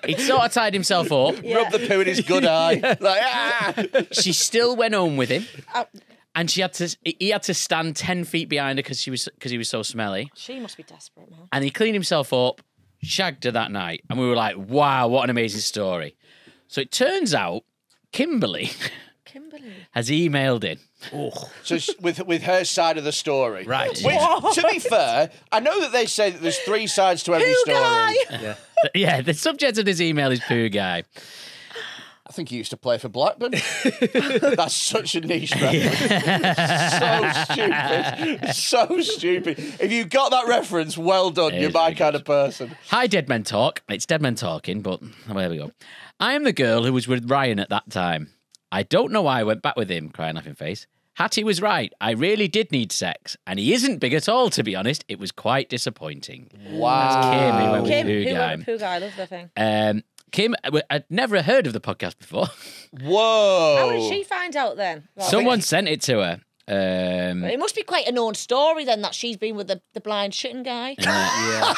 He sort of tied himself up. Yeah. Rubbed the poo in his good eye. Yeah. Like ah. She still went home with him. Uh, And she had to, he had to stand ten feet behind her because she was, because he was so smelly. She must be desperate, man. And he cleaned himself up, shagged her that night, and we were like, "Wow, what an amazing story!" So it turns out, Kimberly, Kimberly has emailed in. Oh, so with with her side of the story, right? Which, to be fair, I know that they say that there's three sides to every poo story. Guy. Yeah. Yeah, the subject of this email is poo guy. I think he used to play for Blackburn. That's such a niche reference. So stupid. So stupid. If you got that reference, well done. It You're my kind of person. Hi, Dead Men Talk. It's Dead Men Talking, but well, there we go. I am the girl who was with Ryan at that time. I don't know why I went back with him, crying laughing face. Hattie was right. I really did need sex. And he isn't big at all, to be honest. It was quite disappointing. Wow. That's Kim, who went with Poo Guy. Kim, who went with Poo Guy. I love that thing. Um... Kim, I'd never heard of the podcast before. Whoa. How did she find out then? Well, someone sent it to her. Um, it must be quite a known story then that she's been with the, the blind shitting guy. Uh,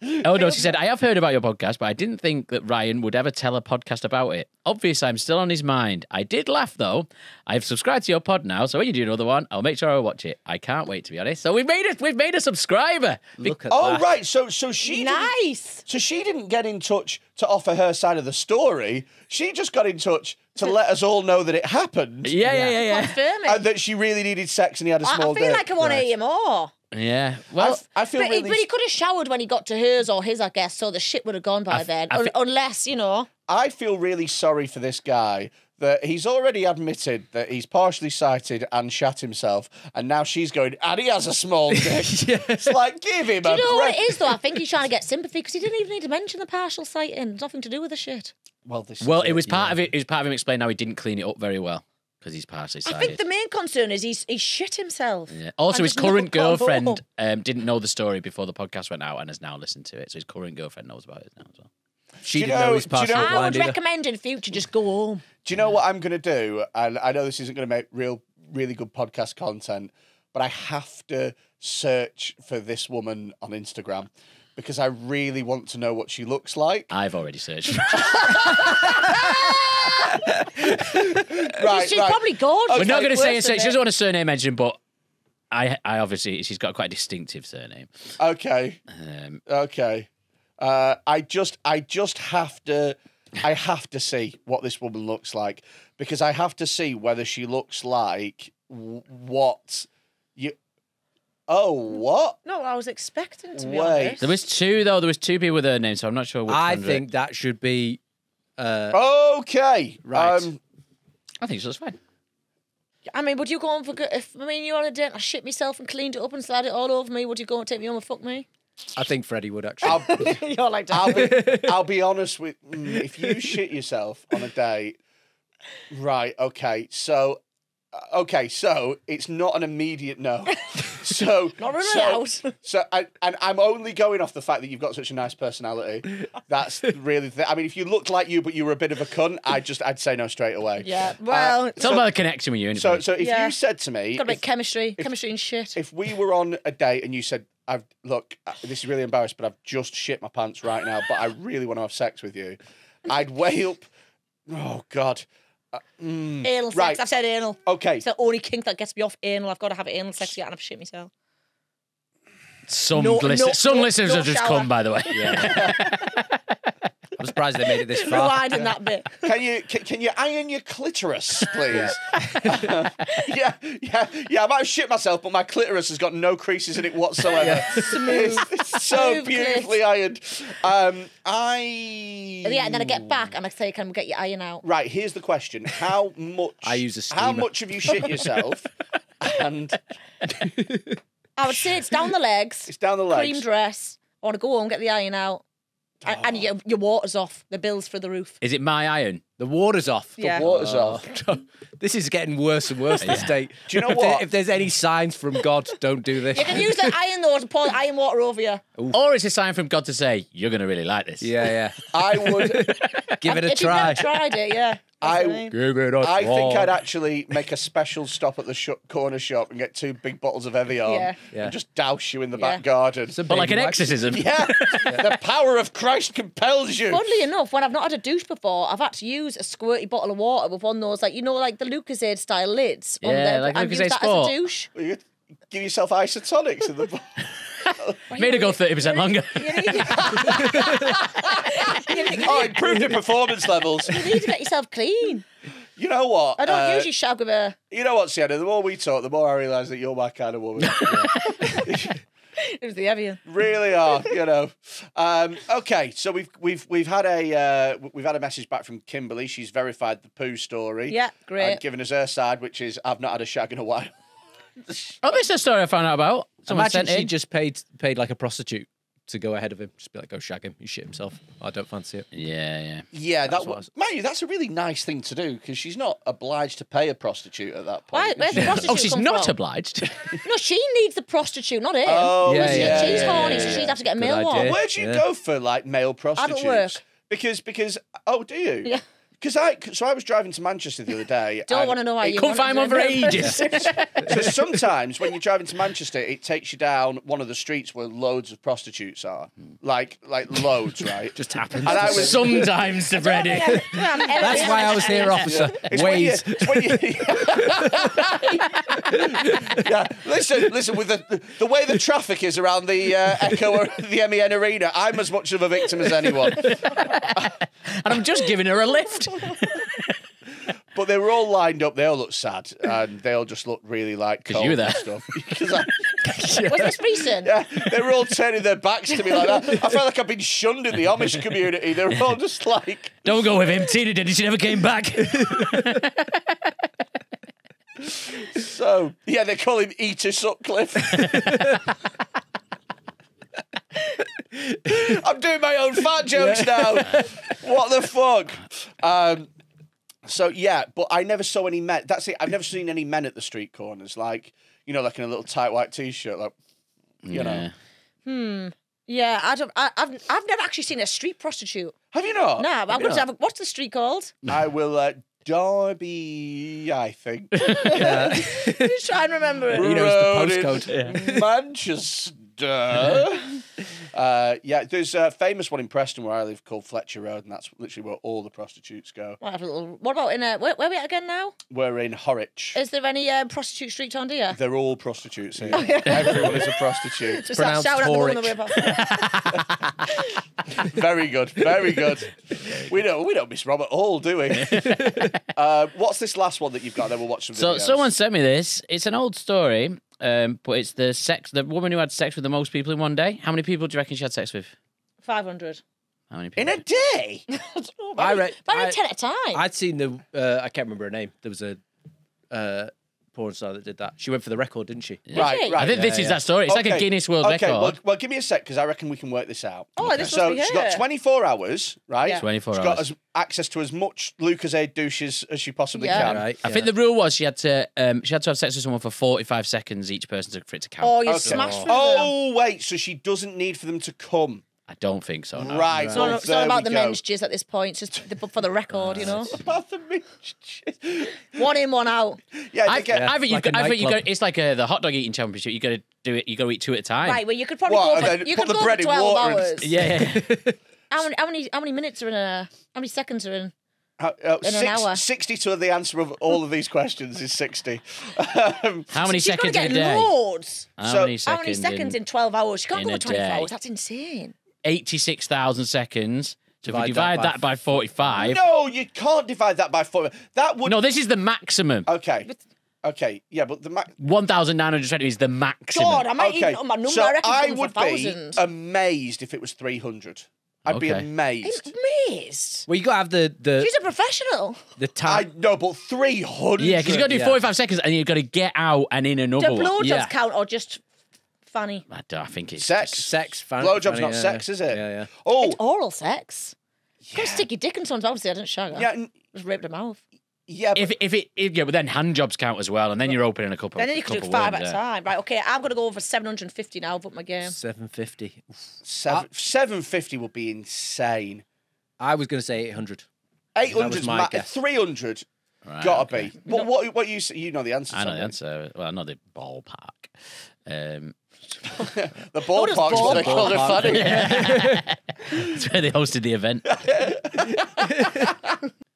yeah. Oh, no, she said, I have heard about your podcast, but I didn't think that Ryan would ever tell a podcast about it. Obviously, I'm still on his mind. I did laugh, though. I've subscribed to your pod now, so when you do another one, I'll make sure I watch it. I can't wait, to be honest. So we've made it. We've made a subscriber. Look at oh, that. Right. So, so she nice. So she didn't get in touch to offer her side of the story. She just got in touch to let us all know that it happened. Yeah, yeah, yeah. yeah. Confirming. And that she really needed sex and he had a small I, I feel date. Like I want right. to eat him more. Yeah. Well, I, I feel but, really... he, but he could have showered when he got to hers or his, I guess, so the shit would have gone by I, then. I un unless, you know... I feel really sorry for this guy that he's already admitted that he's partially sighted and shat himself, and now she's going, and he has a small dick. Yeah. It's like, give him do a break. Do you know breath. What it is, though? I think he's trying to get sympathy because he didn't even need to mention the partial sighting. It's nothing to do with the shit. Well, this well it, it was part yeah. of it. It was part of him explaining how he didn't clean it up very well because he's partially sighted. I think the main concern is he's he shit himself. Yeah. Also, his current girlfriend um, didn't know the story before the podcast went out and has now listened to it. So his current girlfriend knows about it now as well. She didn't know, know his partial. You know, I would either. recommend in the future just go home. Do you know yeah. what I'm going to do? And I know this isn't going to make real, really good podcast content, but I have to search for this woman on Instagram. Because I really want to know what she looks like. I've already searched. right, she's right. probably gorgeous. Okay, we're not going to say it. She doesn't want a surname mentioned, but I, I obviously she's got quite a distinctive surname. Okay. Um, okay. Uh, I just, I just have to, I have to see what this woman looks like because I have to see whether she looks like what you. Oh, what? No, I was expecting to be Wait. honest. There was two, though. There was two people with her name, so I'm not sure which I one think it. that should be... Uh, okay. Right. Um, I think so, that's fine. I mean, would you go on for... If I mean, you're on a date, I shit myself and cleaned it up and slid it all over me, would you go and take me home and fuck me? I think Freddie would, actually. I'll, you're like, I'll, be, I'll be honest with... Mm, if you shit yourself on a date... Right, okay, so... Okay, so it's not an immediate no. So not really so, so I, and I'm only going off the fact that you've got such a nice personality. That's really. The, I mean, if you looked like you, but you were a bit of a cunt, I just I'd say no straight away. Yeah, well, uh, it's so, all about the connection with you. Anyway. So, so if yeah. you said to me, got a bit if, chemistry, if, chemistry and shit. If we were on a date and you said, "I've look, this is really embarrassed, but I've just shit my pants right now, but I really want to have sex with you," I'd weigh up. Oh God. Uh, mm, anal sex. Right. I've said anal. Okay. It's the only kink that gets me off anal. I've got to have anal sex yet and I've shit myself. Some, no, no, some no, listeners no have just shower. come, by the way. Yeah. I'm surprised they made it this far. Rewinding yeah. that bit. Can you can, can you iron your clitoris, please? uh, yeah, yeah, yeah. I might have shit myself, but my clitoris has got no creases in it whatsoever. Yeah. Smooth. It's, it's so Smooth beautifully clit. ironed. Um, I. Yeah, and then I get back and I say, "Can we get your iron out?" Right. Here's the question: How much? I use a steamer. How much have you shit yourself? And I would say it's down the legs. It's down the legs. Cream dress. I want to go home, get the iron out. Oh. And your, your water's off. The bill's for the roof. Is it my iron? The water's off. Yeah. The water's oh. off. This is getting worse and worse. This yeah. date. Do you know what? If there's any signs from God, don't do this. You can use the iron though to pour iron water over you. Ooh. Or it's a sign from God to say you're going to really like this. Yeah, yeah. I would give it a if try. If you've never tried it, yeah. I, I, give it a I try. think I'd actually make a special stop at the sh corner shop and get two big bottles of Evian yeah. yeah. and just douse you in the yeah. back garden. But like an exorcism. Yeah. yeah. The power of Christ compels you. Funnily enough, when I've not had a douche before, I've had to use a squirty bottle of water with one of those, like, you know, like the Lucozade style lids. Yeah, on there, like and Lucozade use that Sport. As a douche. Well, you give yourself isotonics in the bottle. Made it go thirty percent longer. You need to... oh, improved your performance levels. You need to get yourself clean. You know what? I don't uh, usually shag with her. You know what, Sienna? The more we talk, the more I realise that you're my kind of woman. It was the Evian. Really are, you know. Um, okay, so we've we've we've had a uh, we've had a message back from Kimberly. She's verified the poo story. Yeah, great. And given us her side, which is I've not had a shag in a while. Oh, this is a story I found out about. Someone Imagine she in. just paid paid like a prostitute to go ahead of him. Just be like, go shag him. He shit himself. I don't fancy it. Yeah, yeah, yeah. That's that was, mind you, that's a really nice thing to do because she's not obliged to pay a prostitute at that point. Why, she? Prostitute oh, she's not from? obliged. No, she needs the prostitute, not him. Oh, yeah, she, yeah, she's yeah, horny, yeah, yeah. so she'd have to get a Good male one. Where do you yeah. go for like male prostitutes? I don't work because because oh, do you? Yeah. Because I, so I was driving to Manchester the other day. Don't want to know why you couldn't find one for ages. So sometimes when you're driving to Manchester, it takes you down one of the streets where loads of prostitutes are, like like loads, right? Just happens. And I was sometimes to Freddie. That's why I was here, officer. Yeah. Ways. yeah. Listen, listen. With the the way the traffic is around the uh, Echo, the M E N Arena, I'm as much of a victim as anyone. And I'm just giving her a lift. But they were all lined up. They all looked sad, and they all just looked really like because you were there. Stuff. I, yeah. Was this recent? Yeah, they were all turning their backs to me like that. I felt like I've been shunned in the Amish community. They were all just like, "Don't go with him." Tina did it. She never came back. So yeah, they call him Eater Sutcliffe. I'm doing my own fat jokes yeah. now. What the fuck? Um, so, yeah, but I never saw any men. That's it. I've never seen any men at the street corners, like, you know, like in a little tight white T-shirt, like, you yeah. know. Hmm. Yeah, I don't, I, I've, I've never actually seen a street prostitute. Have you not? No, have I'm going to have a, what's the street called? I will... Uh, Derby, I think. Yeah. Just try and remember it. You know, it's the postcode. Yeah. Manchester. uh, yeah, there's a famous one in Preston where I live called Fletcher Road, and that's literally where all the prostitutes go. What, a little, what about in a, where, where are we at again now? We're in Horwich. Is there any um, prostitute street on here? They're all prostitutes here. Oh, yeah. Everyone is a prostitute. It's Just pronounced Horwich. Very good, very good. We don't we don't miss Rob at all, do we? uh, what's this last one that you've got? Then we'll watch some videos. So someone sent me this. It's an old story. Um, but it's the sex, the woman who had sex with the most people in one day. How many people do you reckon she had sex with? five hundred. How many people? In a day? Oh, I read ten at a time. I'd seen the, uh, I can't remember her name. There was a uh, porn star that did that. She went for the record, didn't she? Yeah. Right, right. I think yeah, this yeah. is that story. It's okay. like a Guinness World okay, Record. Well, well, give me a sec, because I reckon we can work this out. Oh, okay. this So she's got twenty-four hours, right? Yeah. twenty-four she's hours. She's got as, access to as much Lucasade douches as she possibly yeah. can. Right, yeah. I think the rule was she had to um, she had to have sex with someone for forty-five seconds each person to, for it to count. Oh, you okay. smashed through Oh, them. wait, so she doesn't need for them to come. I don't think so. No. Right. It's not, well, it's not about the go. men's jizz at this point. It's just the, for the record, you know. It's about the men's jizz. One in, one out. Yeah, I, get, yeah, I think like you. I think you go, it's like a, the hot dog eating championship. You got to do it. You got to eat two at a time. Right. Well, you could probably what, go for, you could go for twelve hours. And... Yeah. how, many, how many? How many minutes are in a? How many seconds are in? How, uh, in six, an hour? Sixty to the answer of all of these questions is sixty. Um, how many so seconds in a day? Loads. How, so, many how many seconds in, in twelve hours? She can't go for twenty-four hours. That's insane. eighty-six thousand seconds. So divide if we divide that by, that by forty-five... No, you can't divide that by forty-five. That would... No, this is the maximum. Okay. But... Okay, yeah, but the max... one thousand nine hundred twenty is the maximum. God, I might okay. even on my number. So I reckon I would for be thousands. amazed if it was three hundred. I'd okay. be amazed. Amazed? Well, you got to have the, the... She's a professional. The time... I know, but three hundred... Yeah, because you've got to do yeah. forty-five seconds and you've got to get out and in another one. Do blowjobs yeah. count or just... Fanny. I, I think it's sex. Sex. Fanny. Blowjob's not yeah. sex, is it? Yeah, yeah. Oh, it's oral sex. Yeah. Got sticky dick and sometimes. Obviously, I didn't shag her. Yeah, just ripped her mouth. Yeah. But if if it if, yeah, but then hand jobs count as well, and then you're opening a couple. Then you can do five at a time, right? Okay, I'm gonna go over seven hundred and fifty now. I've up my game. Seven fifty. Seven seven fifty would be insane. I was gonna say eight hundred. Eight hundred. Three hundred. Right, Gotta okay. be. What what what you you know the answer? I know the answer. Well, I know the ballpark. Um. The ballpark's what they call it funny. That's where they hosted the event.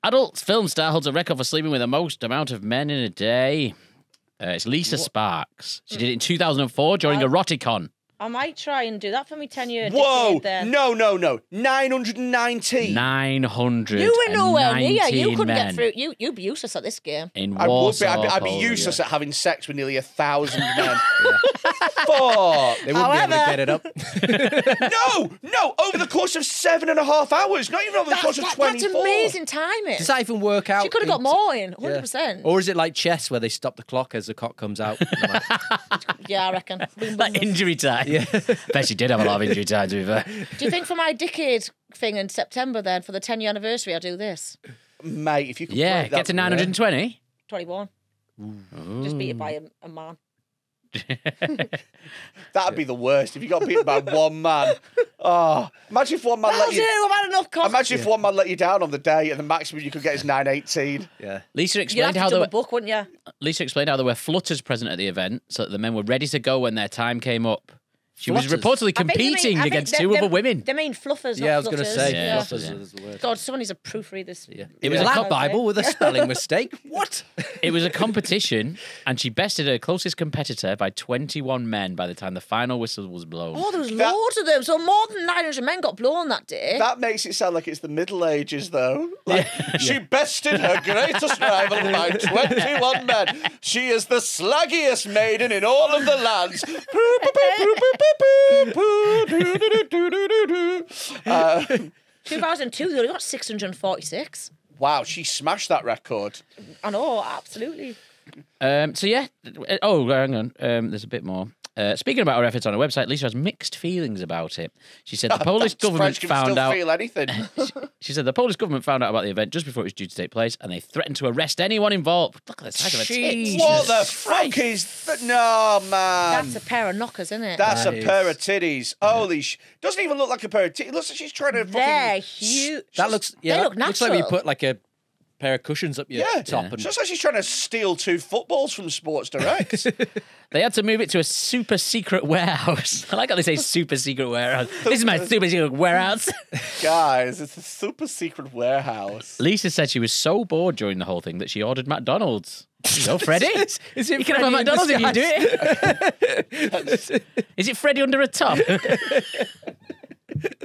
Adult film star holds a record for sleeping with the most amount of men in a day. Uh, it's Lisa what? Sparks. She did it in two thousand four during I'll, Eroticon. I might try and do that for me ten years. Whoa! No, no, no. nine hundred nineteen. nine hundred. You were nowhere near. You couldn't men. get through. You, you'd be useless at this game. In I would be. I'd be, I'd be useless yeah. at having sex with nearly a thousand men. Fuck. They wouldn't However... be able to get it up. no, no, over the course of seven and a half hours, not even over that's, the course that, of twenty-four. That's amazing timing. Does that even work out? She could have got more in, one hundred percent. Yeah. Or is it like chess where they stop the clock as the cock comes out? Yeah, I reckon. Like injury time. Yeah. Bet she did have a lot of injury time, to be fair. Do you think for my dickhead thing in September then, for the ten-year anniversary, I'll do this? Mate, if you could Yeah, play, get to nine hundred twenty? Weird. twenty-one. Ooh. Just beat it by a, a man. That'd be the worst if you got beaten by one man. Oh, imagine if one man That'll let you. Do, I've had enough coffee. Imagine yeah. if one man let you down on the day, and the maximum you could get is nine eighteen. Yeah. Lisa explained how there were book, wouldn't you? Lisa explained how there were flutters present at the event, so that the men were ready to go when their time came up. She flutters. was reportedly competing mean, against they're, two they're, other women. They mean fluffers. Yeah, not I was going to say yeah. fluffers. Yeah. Yeah. God, someone needs to proofread this. Yeah. It was yeah. a cop Bible with a spelling mistake. What? It was a competition, and she bested her closest competitor by twenty-one men by the time the final whistle was blown. Oh, there was that, loads of them. So more than nine hundred men got blown that day. That makes it sound like it's the Middle Ages, though. Like, yeah. She yeah. bested her greatest rival by twenty-one men. She is the slaggiest maiden in all of the lands. uh, two thousand two, they only got six hundred forty-six. Wow, she smashed that record. I know, absolutely. Um, so, yeah. Oh, hang on. Um, there's a bit more. Uh, speaking about her efforts on her website, Lisa has mixed feelings about it. She said the Polish government found out... feel anything. she, she said the Polish government found out about the event just before it was due to take place, and they threatened to arrest anyone involved. Look at the size of her tits. What the fuck is... Th no, man. That's a pair of knockers, isn't it? That's that a is. pair of titties. Yeah. Holy sh... Doesn't even look like a pair of titties. It looks like she's trying to fucking... They're huge. That looks... Yeah, they look natural. Looks like we put like a... pair of cushions up your yeah. top. Yeah. And... So it's like she's trying to steal two footballs from Sports Direct. They had to move it to a super secret warehouse. I like how they say super secret warehouse. This is my super secret warehouse. Guys, it's a super secret warehouse. Lisa said she was so bored during the whole thing that she ordered McDonald's. Hello, Freddie. Is, is it you can have a McDonald's if you do it. Is it Freddie under a top? I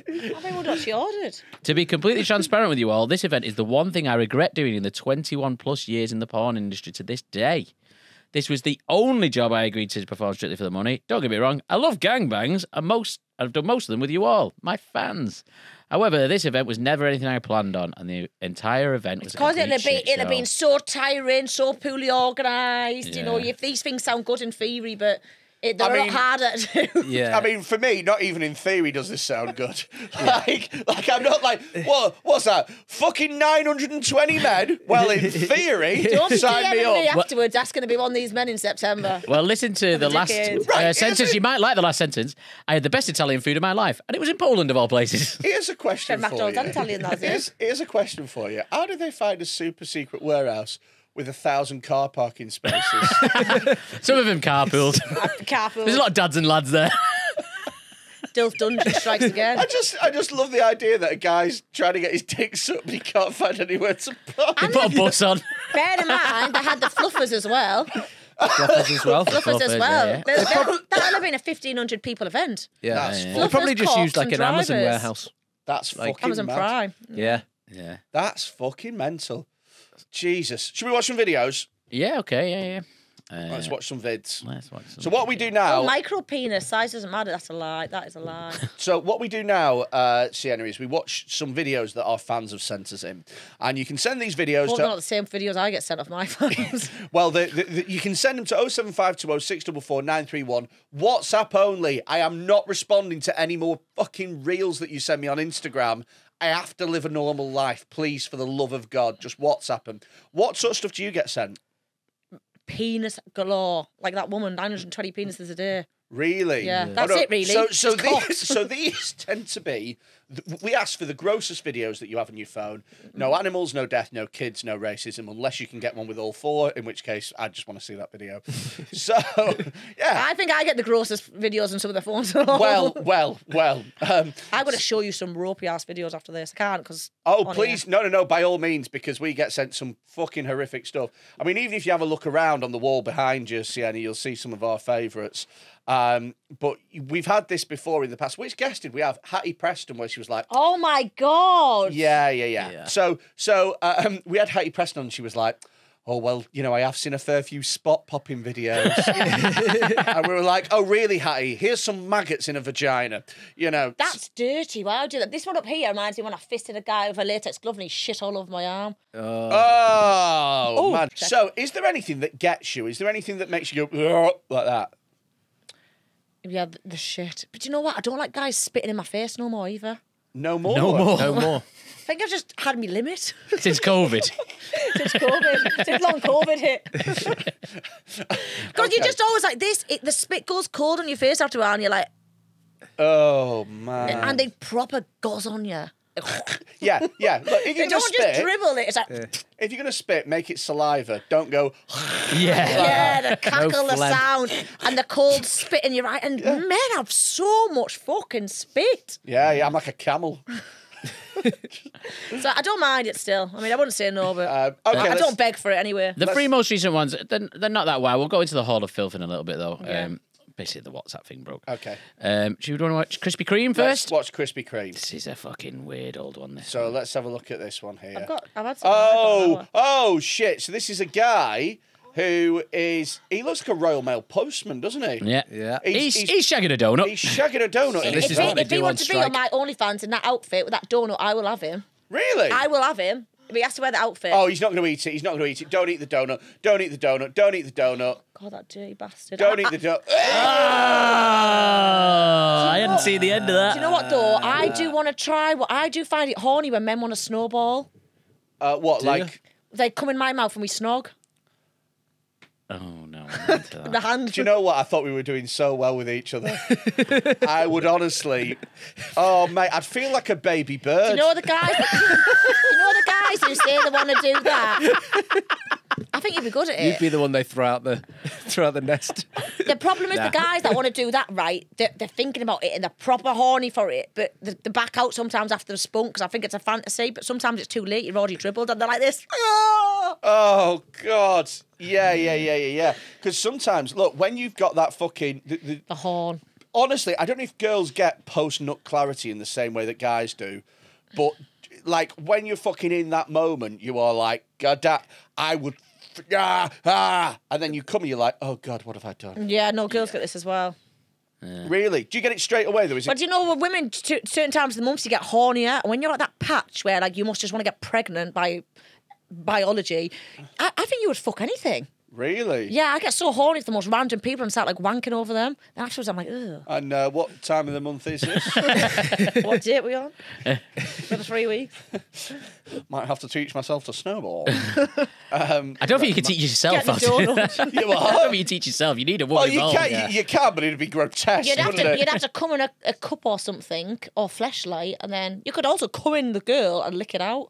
think what she ordered. To be completely transparent with you all, this event is the one thing I regret doing in the twenty-one plus years in the porn industry to this day. This was the only job I agreed to perform strictly for the money. Don't get me wrong, I love gangbangs, and most I've done most of them with you all, my fans. However, this event was never anything I planned on, and the entire event was because it'd be, it'd have been so tiring, so poorly organised. Yeah. You know, if these things sound good in theory, but it, they're I a mean, lot harder to. Yeah. I mean, for me, not even in theory does this sound good. Yeah. Like, like I'm not like, what? What's that? Fucking nine hundred twenty men. Well, in theory, don't sign me up. Afterwards, well, that's going to be one of these men in September. Well, listen to the last uh, right, sentence. You might like the last sentence. I had the best Italian food of my life, and it was in Poland of all places. Here's a question for you. Italian, here's, here's a question for you. How did they find a super secret warehouse with a thousand car parking spaces? Some of them carpooled. Carpooled. There's a lot of dads and lads there. Dilf Dungeon strikes again. I just, I just love the idea that a guy's trying to get his dick sucked but he can't find anywhere to park. He put a bus on. Bear in mind, they had the fluffers as well. Fluffers as well. Fluffers as well. Yeah, yeah. That would have been a fifteen hundred people event. Yeah, that's yeah. Well, they probably just used like an drivers. Amazon warehouse. That's like, fucking Amazon mad. Prime. Yeah, yeah. That's fucking mental. Jesus. Should we watch some videos? Yeah, okay, yeah, yeah. Uh, let's watch some vids. Let's watch some. So what we do now... Oh, micro penis, size doesn't matter, that's a lie, that is a lie. So what we do now, uh, Siena, is we watch some videos that our fans have sent us in. And you can send these videos well, to... not the same videos I get sent off my fans. Well, the, the, the, you can send them to oh seven five two oh six four four nine three one. WhatsApp only. I am not responding to any more fucking reels that you send me on Instagram. I have to live a normal life, please, for the love of God. Just WhatsApp them. What sort of stuff do you get sent? Penis galore. Like that woman, nine hundred twenty penises a day. Really? Yeah, yeah. That's oh, no. it, really. So, so, these, so these tend to be... We ask for the grossest videos that you have on your phone. No animals, no death, no kids, no racism, unless you can get one with all four, in which case I just want to see that video. So, yeah. I think I get the grossest videos on some of the phones. Well, well, well. Um, I'm going to show you some ropey-ass videos after this. I can't, because... Oh, please. Air. No, no, no, by all means, because we get sent some fucking horrific stuff. I mean, even if you have a look around on the wall behind you, Siena, you'll see some of our favourites. Um, but we've had this before in the past. Which guest did we have? Hattie Preston, where she was like, "Oh my God!" Yeah, yeah, yeah. yeah. So, so um, we had Hattie Preston, and she was like, "Oh well, you know, I have seen a fair few spot popping videos," and we were like, "Oh really, Hattie? Here's some maggots in a vagina." You know, that's dirty. Why would you do that? This one up here reminds me when I fisted a guy with a latex glove and he shit all over my arm. Oh, oh, oh man. Check. So, is there anything that gets you? Is there anything that makes you go like that? Yeah, the shit. But you know what? I don't like guys spitting in my face no more either. No more? No more. No more. I think I've just had my limit. Since COVID. Since COVID. Since long COVID hit. Because okay. You're just always like this. It, the spit goes cold on your face after a while and you're like... Oh, man. And they proper goes on you. Yeah, yeah. Look, if you're they don't spit, just dribble it. It's like... Yeah. If you're going to spit, make it saliva. Don't go... Yeah. Yeah, the cackle, no the sound, and the cold spit in your eye. And yeah. Men have so much fucking spit. Yeah, yeah, I'm like a camel. So I don't mind it still. I mean, I wouldn't say no, but uh, okay, I, I don't beg for it anyway. The let's... three most recent ones, they're, they're not that wild. We'll go into the Hall of Filth in a little bit, though. Yeah. Um, basically, the WhatsApp thing broke. Okay. Um, do you want to watch Krispy Kreme first? Let's watch Krispy Kreme. This is a fucking weird old one, this So one. Let's have a look at this one here. I've got... I've had some oh, oh, shit. So this is a guy who is... He looks like a Royal Mail postman, doesn't he? Yeah. yeah. He's, he's, he's, he's shagging a donut. He's shagging a donut. So this if is he, what if he wants to be on my OnlyFans in that outfit with that donut, I will have him. Really? I will have him. He has to wear the outfit. Oh, he's not going to eat it. He's not going to eat it. Don't eat the donut. Don't eat the donut. Don't eat the donut. God, that dirty bastard. Don't I, eat I, the donut. Oh, I hadn't seen the end of that. Do you know what, though? I do want to try. What I do find it horny when men want to snowball. Uh, what, do like? You? They come in my mouth and we snog. Oh, no. The hand. Do you know what? I thought we were doing so well with each other. I would honestly... Oh, mate, I'd feel like a baby bird. Do you know the guys... You know the guys who say they want to do that? I think you'd be good at it. You'd be the one they throw out the, throw out the nest. The problem is nah. The guys that want to do that, right, they're, they're thinking about it and they're proper horny for it, but they, they back out sometimes after the spunk because I think it's a fantasy, but sometimes it's too late, you've already dribbled, and they're like this. Oh, oh God. Yeah, yeah, yeah, yeah, yeah. Because sometimes, look, when you've got that fucking... The, the, the horn. Honestly, I don't know if girls get post-nut clarity in the same way that guys do, but... Like, when you're fucking in that moment, you are like, God, that, I would ah, ah, and then you come and you're like, oh God, what have I done? Yeah, no, girls yeah. get this as well. Yeah. Really? Do you get it straight away though? Is but it... do you know, with women, certain times of the month you get hornier. When you're at that patch where like you must just want to get pregnant by biology, I, I think you would fuck anything. Really? Yeah, I get so horny for the most random people and start like wanking over them. And afterwards I'm like, ugh. And uh, what time of the month is this? What date are we on? For the three weeks. Might have to teach myself to snowball. um, I don't think you can teach yourself. Get the yeah, well, I don't think you teach yourself. You need a woman. Well, you involved, can, yeah. you, you can, but it'd be grotesque. You'd have, to, you'd have to come in a, a cup or something, or fleshlight, and then you could also come in the girl and lick it out.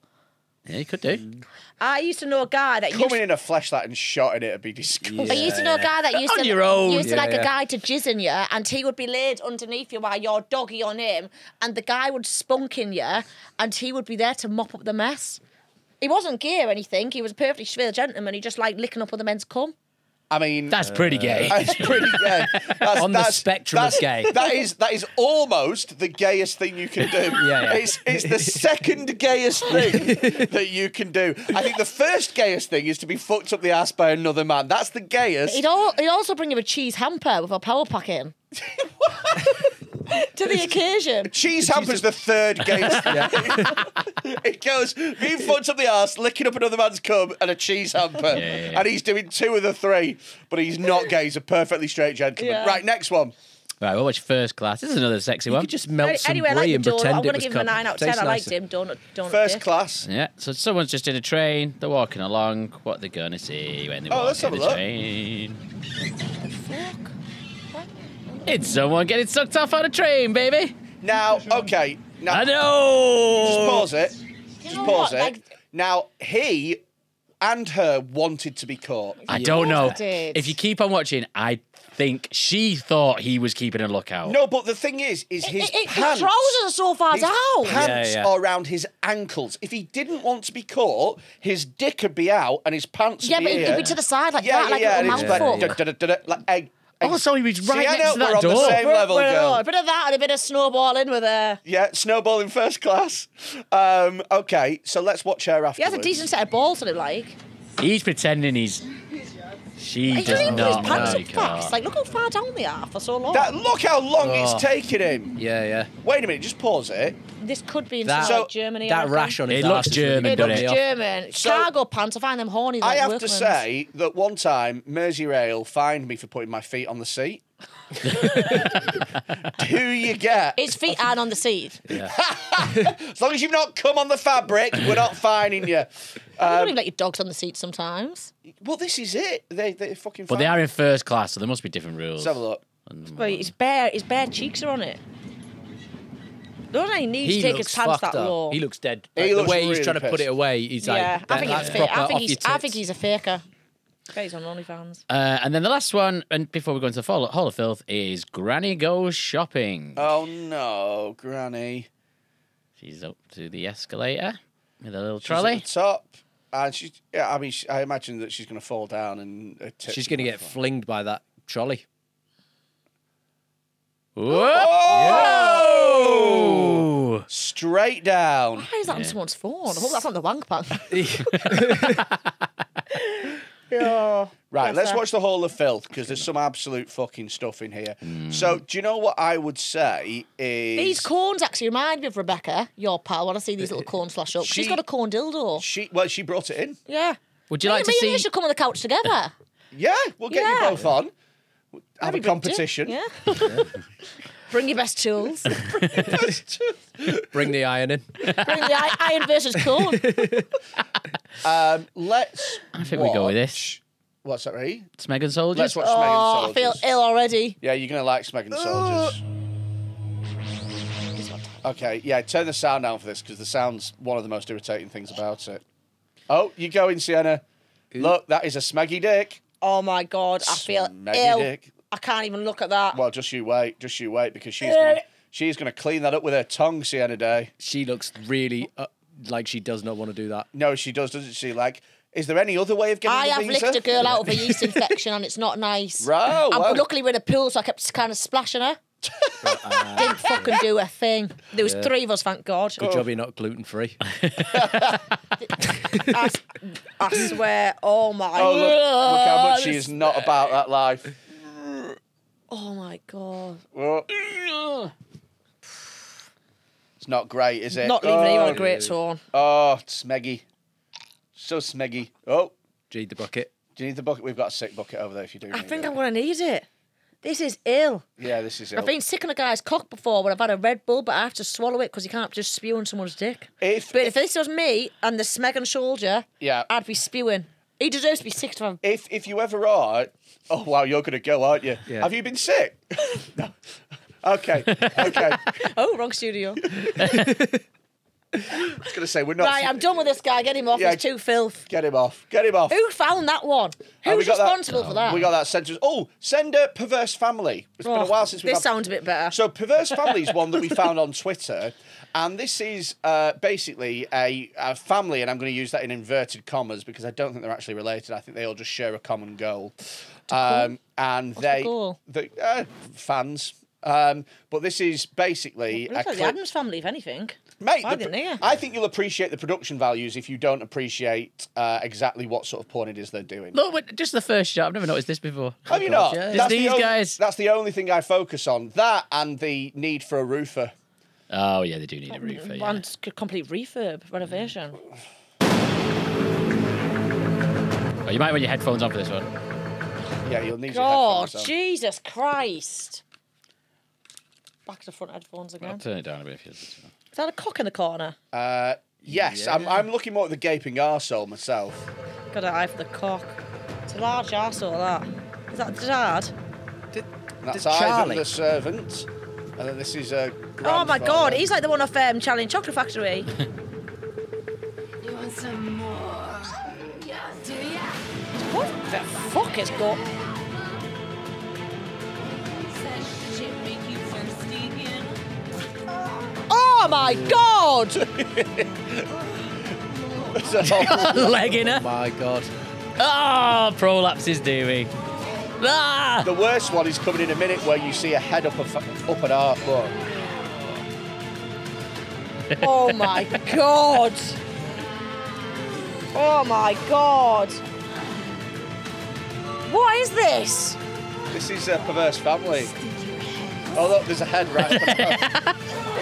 Yeah, you could do. I used to know a guy that coming used to... in a fleshlight and shotting it would be disgusting. Yeah. I used to know a guy that used to on your own. Used to yeah, like yeah. a guy to jizz in you, and he would be laid underneath you while you're doggy on him, and the guy would spunk in you, and he would be there to mop up the mess. He wasn't gay or anything. He was a perfectly civil gentleman. He just liked licking up other men's cum. I mean, that's pretty gay. That's pretty gay. That's, on that's, the spectrum that's, of gay. That is that is almost the gayest thing you can do. Yeah, yeah. It's it's the second gayest thing that you can do. I think the first gayest thing is to be fucked up the ass by another man. That's the gayest. He'd all, he'd also bring you a cheese hamper with a power pack in. To the occasion. Cheese hamper's the third gayest thing. It goes, being fucked up the arse, licking up another man's cum, and a cheese hamper. Yeah, yeah, yeah. And he's doing two of the three, but he's not gay. He's a perfectly straight gentleman. Yeah. Right, next one. Right, we'll watch First Class. This is another sexy you one. You could just melt I, some anyway, brie like and donut. pretend I'm gonna it was I'm going to give him a nine out of ten. Tastes I liked nicer. him. Donut, donut First dish. Class. Yeah, so someone's just in a train. They're walking along. What are they going to see when they oh, walk in the look. train? What the fuck? It's someone getting sucked off on a train, baby. Now, okay. Now, I know. Just pause it. Just pause it. Like, now, he and her wanted to be caught. I don't know. If you keep on watching, I think she thought he was keeping a lookout. No, but the thing is, is his it, it, pants... His trousers are so far his down. His pants yeah, yeah. are around his ankles. If he didn't want to be caught, his dick would be out and his pants yeah, would be Yeah, but he'd be to the side like yeah, that, yeah, like yeah, a little mouthful. Like, da, da, da, da, like egg. Also, he was right Siena, next to that door. We're on the same we're, level, we're girl. A bit of that and a bit of snowballing with her. Yeah, snowballing First Class. Um, okay, so let's watch her afterwards. He has a decent set of balls on him, like. He's pretending he's... She he does doesn't not put his pants up fast. Like, look how far down they are for so long. That, look how long oh. it's taking him. Yeah, yeah. Wait a minute, just pause it. This could be in that, so, like Germany. That rash on his It looks German, it? Doesn't it? Looks German. So, cargo pants, I find them horny. Like I have workmans. to say that one time, Merseyrail fined me for putting my feet on the seat. Do you get? His feet aren't on the seat. Yeah. As long as you've not come on the fabric, we're not fining you. Um, you don't even let your dogs on the seat sometimes. Well, this is it. They, they're fucking But fine. They are in first class, so there must be different rules. Let's have a look. Well, his bare, his bare cheeks are on it. Don't I need he to take his pants that up. low? He looks dead. Like, he looks the way really he's trying pissed. to put it away, he's yeah, like... I think, it's proper, I, think he's, I think he's a faker. I bet he's on OnlyFans. Uh, and then the last one, and before we go into the Hall of Filth, is Granny Goes Shopping. Oh, no, Granny. She's up to the escalator with a little trolley. She's at the top. And she, yeah, I mean, she, I imagine that she's going to fall down and... She's going to get flinged by that trolley. Whoa! Oh! Yeah. Straight down. Why is that yeah. on someone's phone? I hope that's on the wank pack. yeah. Right, let's watch the Hall of Filth because there's some absolute fucking stuff in here. Mm. So, do you know what I would say is... These cones actually remind me of Rebecca, your pal, when I see these little cones flash up. She, She's got a cone dildo. She Well, she brought it in. Yeah. Would you me, like to me see... Me and you should come on the couch together. yeah, we'll get yeah. you both on. Have a competition. Yeah. Bring your best tools. Bring your best tools. Bring the iron in. Bring the iron versus corn. um, let's. I think watch... we go with this. What's that, right? Smeg and Soldiers. Let's watch oh, Smeg and Soldiers. I feel ill already. Yeah, you're gonna like Smeg and Soldiers. Okay, yeah. Turn the sound down for this because the sound's one of the most irritating things about it. Oh, you go in, Siena. Ooh. Look, that is a smeggy dick. Oh my God, I feel Smeggy ill. Dick. I can't even look at that. Well, just you wait, just you wait, because she's gonna, she's going to clean that up with her tongue, Siena Day. She looks really uh, like she does not want to do that. No, she does, doesn't she? Like, is there any other way of getting I have visa? licked a girl out of a yeast infection and it's not nice. Right. And well. luckily we're in a pool, so I kept kind of splashing her. Didn't fucking do a thing. There was yeah. three of us, thank God. Good oh. job you're not gluten-free. I, I swear, oh my... Oh, look, look how much she is not about that life. Oh my God. Oh. It's not great, is it? Not leaving oh. anyone a great tone. Oh, smeggy. So smeggy. Oh. Do you need the bucket? Do you need the bucket? We've got a sick bucket over there if you do. I need think it. I'm going to need it. This is ill. Yeah, this is ill. I've been sick on a guy's cock before where I've had a Red Bull, but I have to swallow it because you can't just spew on someone's dick. If, but if, if this was me and the smeggan soldier, yeah. I'd be spewing. He deserves to be sick to him. If, if you ever are, oh, wow, you're going to go, aren't you? Yeah. Have you been sick? No. Okay, okay. Oh, wrong studio. I was going to say, we're not... Right, I'm done with this guy. Get him off. Yeah, he's too filth. Get him off. Get him off. Who found that one? Who's responsible that? for that? We got that sentence. Oh, send a perverse family. It's oh, been a while since we've This had... sounds a bit better. So perverse family is one that we found on Twitter. And this is uh, basically a, a family, and I'm going to use that in inverted commas because I don't think they're actually related. I think they all just share a common goal. Um, and What's they... the goal? They, uh, fans. Um, but this is basically... Well, it looks like the Addams Family, if anything. Mate, the, didn't hear. I think you'll appreciate the production values if you don't appreciate uh, exactly what sort of porn it is they're doing. Look, just the first shot. I've never noticed this before. Have oh, you not? Yeah. That's these the only, guys. That's the only thing I focus on. That and the need for a roofer. Oh, yeah, they do need oh, a roofer. Yeah. And complete refurb, renovation. Oh, you might want your headphones on for this one. Yeah, you'll need God, your headphones on. Oh, Jesus Christ. Back to front headphones again. I'll turn it down a bit if you listen to it. Is that a cock in the corner? Uh, yes, yeah. I'm, I'm looking more at the gaping arsehole myself. Got an eye for the cock. It's a large arsehole, that. Is that Dad? Did, That's Ivan the servant. And then this is a. Oh my God, he's like the one off um, Charlie and Chocolate Factory. You want some more? Yeah, do ya? What the fuck is going on? Oh my God! Legging her. Oh my God. Oh, prolapses, do we? Ah! The worst one is coming in a minute where you see a head up, a f up an arc. Oh my God! Oh my God! What is this? This is a perverse family. Oh look, there's a head right.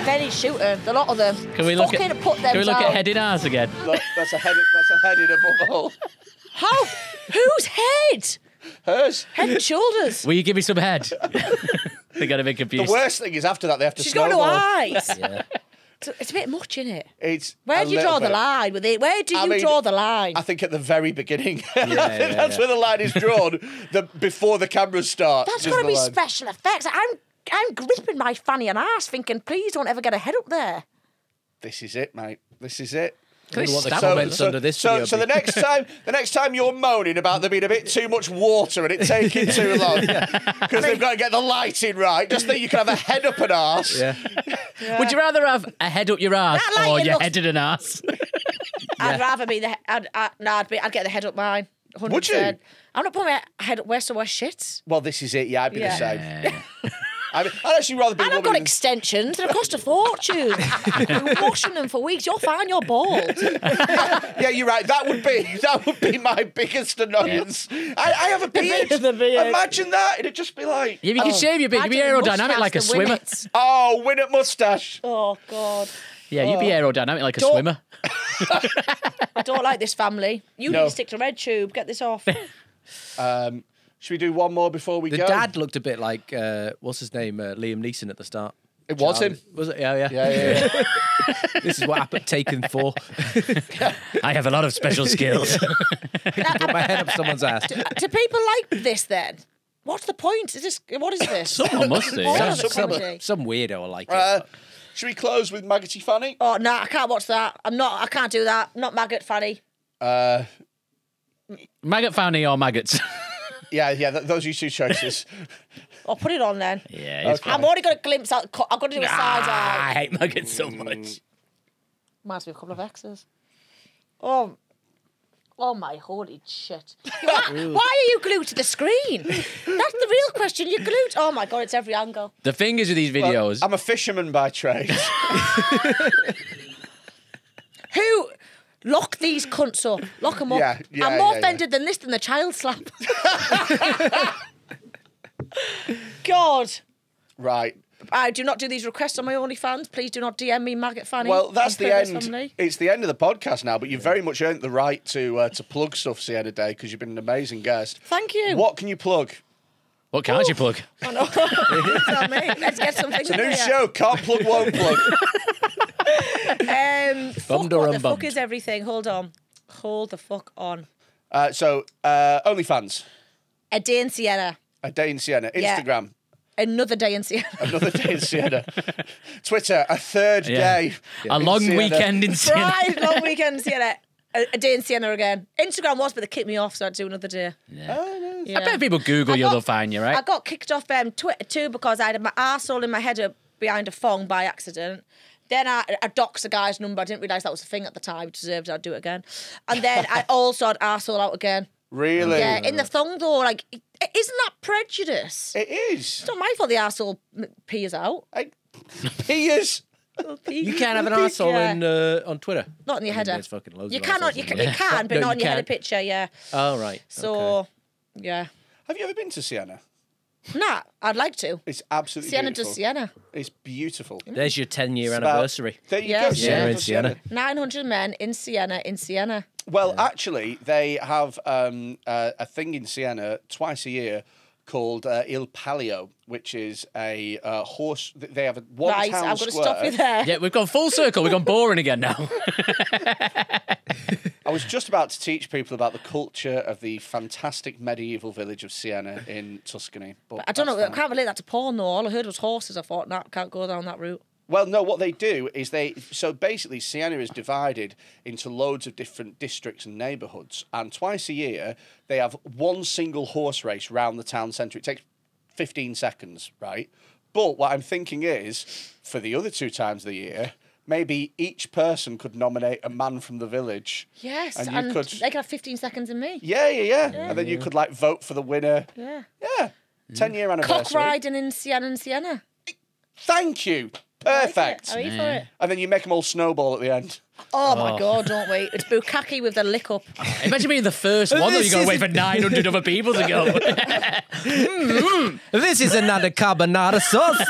Very shooter, a lot of them. Can we look Fucking at put them Can we look down. at head in ours again? Look, that's a head. That's a head in a butthole. How? Whose head? Hers. Head and shoulders. Will you give me some head? They got to be confused. The worst thing is after that they have to. She's snowball. got no eyes. Yeah. It's a bit much, isn't it? It's where do you draw bit. the line with it? Where do you I mean, draw the line? I think at the very beginning. Yeah, I think yeah, that's yeah. where the line is drawn. the before the cameras start. That's got to be line. special effects. I'm. I'm gripping my fanny and ass, thinking, please don't ever get a head up there. This is it, mate. This is it. So, so, under this so, so the next time, the next time you're moaning about there being a bit too much water and it taking too long, because yeah. they've got to get the lighting right. Just think you can have a head up an arse. Yeah. Yeah. Would you rather have a head up your arse or your looks... head in an arse? I'd yeah. rather be the. I'd, I'd, no, I'd be. I'd get the head up mine. one hundred percent. Would you? I'm not putting my head up where so I shit. Well, this is it. Yeah, I'd be yeah. the same. I mean, I'd actually rather be. And I've got extensions that have cost a fortune. You're washing them for weeks. You're fine. You're bald. Yeah, you're right. That would be that would be my biggest annoyance. Yeah. I, I have a beard. The beard. Imagine that. It'd just be like. Yeah, you oh, could shave your beard. You'd be aerodynamic like a swimmer. It. Oh, win at mustache. Oh God. Yeah, oh. you'd be aerodynamic like don't... a swimmer. I don't like this family. You no. need to stick to RedTube. Get this off. Um. Should we do one more before we the go? The dad looked a bit like, uh, what's his name, uh, Liam Neeson at the start. It was Charlie. him. Was it? Yeah, yeah. yeah, yeah, yeah. This is what I've taken for. I have a lot of special skills. I can put my head up someone's ass. Do, do people like this then? What's the point? Is this, what is this? Someone must do. Some, some, some weirdo will like it. Uh, should we close with Maggoty Fanny? Oh, no, nah, I can't watch that. I'm not, I can't do that. Not Maggot Fanny. Uh, Maggot Fanny or Maggots? Yeah, yeah, th those are your two choices. I'll put it on then. Yeah, okay. I've already got a glimpse. Out, I've got to do a side eye. Ah, I hate Muggins so much. Reminds me of a couple of exes. Oh, oh my holy shit. Why, why are you glued to the screen? That's the real question. You're glued. Oh my God, it's every angle. The fingers of these videos. Well, I'm a fisherman by trade. Who... Lock these cunts up. Lock them up. Yeah, yeah, I'm more yeah, offended yeah. than this than the child slap. God. Right. I do not do these requests on my OnlyFans. Please do not D M me, Maggot Fanny. Well, that's the end. It's the end of the podcast now, but you've very much earned the right to uh, to plug stuff, Siena Day, because you've been an amazing guest. Thank you. What can you plug? What can't Ooh. you plug? Oh, no. It's not me. Let's get something. It's a new here. show. Can't plug, won't plug. um, fuck, what the fuck bumped. is everything? Hold on. Hold the fuck on. Uh, so, uh, OnlyFans. A Day in Siena. A Day in Siena. Instagram. Yeah. Another Day in Siena. Another Day in Siena. Twitter, a third yeah. day. Yeah. A long Siena. weekend in Siena. Right, long weekend in Siena. A, a Day in Siena again. Instagram was, but they kicked me off, so I'd do another day. Yeah. Oh, no. yeah. I bet people Google I you, got, they'll find you, right? I got kicked off um, Twitter too because I had my arsehole in my head behind a phone by accident. Then I, I doxed a guy's number. I didn't realise that was a thing at the time. It deserved it. I'd do it again. And then I also had arsehole out again. Really? Yeah, in the thong though, like, isn't that prejudice? It is. It's not my fault the arsehole peers out. I, peers? You can't have an arsehole yeah. in, uh, on Twitter. Not in your I header. Mean, fucking loads you of cannot. You, can, you can, but no, not in you your can. header picture. Yeah. Oh right. So, okay. yeah. Have you ever been to Siena? Nah, I'd like to. It's absolutely Siena beautiful. does Siena. It's beautiful. There's your ten year it's anniversary. About, there you yeah. go. Siena yeah, in Siena. Siena. nine hundred men in Siena in Siena. Well, yeah. actually, they have um, uh, a thing in Siena twice a year called uh, Il Palio, which is a uh, horse. They have a one right, town I've got square. to stop you there. Yeah, we've gone full circle. We've gone boring again now. I was just about to teach people about the culture of the fantastic medieval village of Siena in Tuscany. But, but I don't know. That. I can't relate that to porn, though. All I heard was horses. I thought, nah, can't go down that route. Well, no, what they do is they... So basically, Siena is divided into loads of different districts and neighbourhoods. And twice a year, they have one single horse race round the town centre. It takes fifteen seconds, right? But what I'm thinking is, for the other two times of the year, maybe each person could nominate a man from the village. Yes, and, you and could... they could have fifteen seconds in me. Yeah, yeah, yeah, yeah. And then you could, like, vote for the winner. Yeah. Yeah. ten year mm. anniversary. Cock riding in Siena and Siena. Thank you. Perfect. Like are you for it? And then you make them all snowball at the end. Oh, oh. my God, don't we? It's bukkake with the lick up. Imagine being the first one that you've got to wait for nine hundred other people to go. mm, mm. This is another carbonara sauce.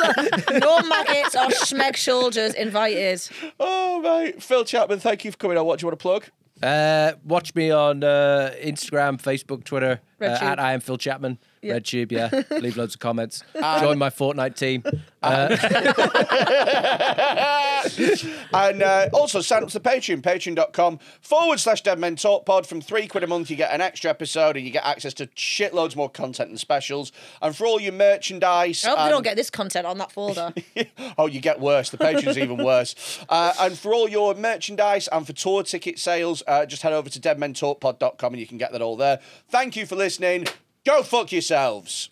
No maggots or schmeg shoulders invited. Oh, mate. Phil Chapman, thank you for coming on. What do you want to plug? Uh, watch me on uh, Instagram, Facebook, Twitter. Uh, at I am Phil Chapman. Yeah. RedTube, yeah. Leave loads of comments. Um, Join my Fortnite team. Uh, and uh, also sign up to the Patreon, patreon.com forward slash Dead Men Talk Pod. From three quid a month, you get an extra episode and you get access to shitloads more content and specials. And for all your merchandise... I hope and... they don't get this content on that folder. Oh, you get worse. The Patreon's even worse. Uh, and for all your merchandise and for tour ticket sales, uh, just head over to dead men talk pod dot com and you can get that all there. Thank you for listening. Go fuck yourselves.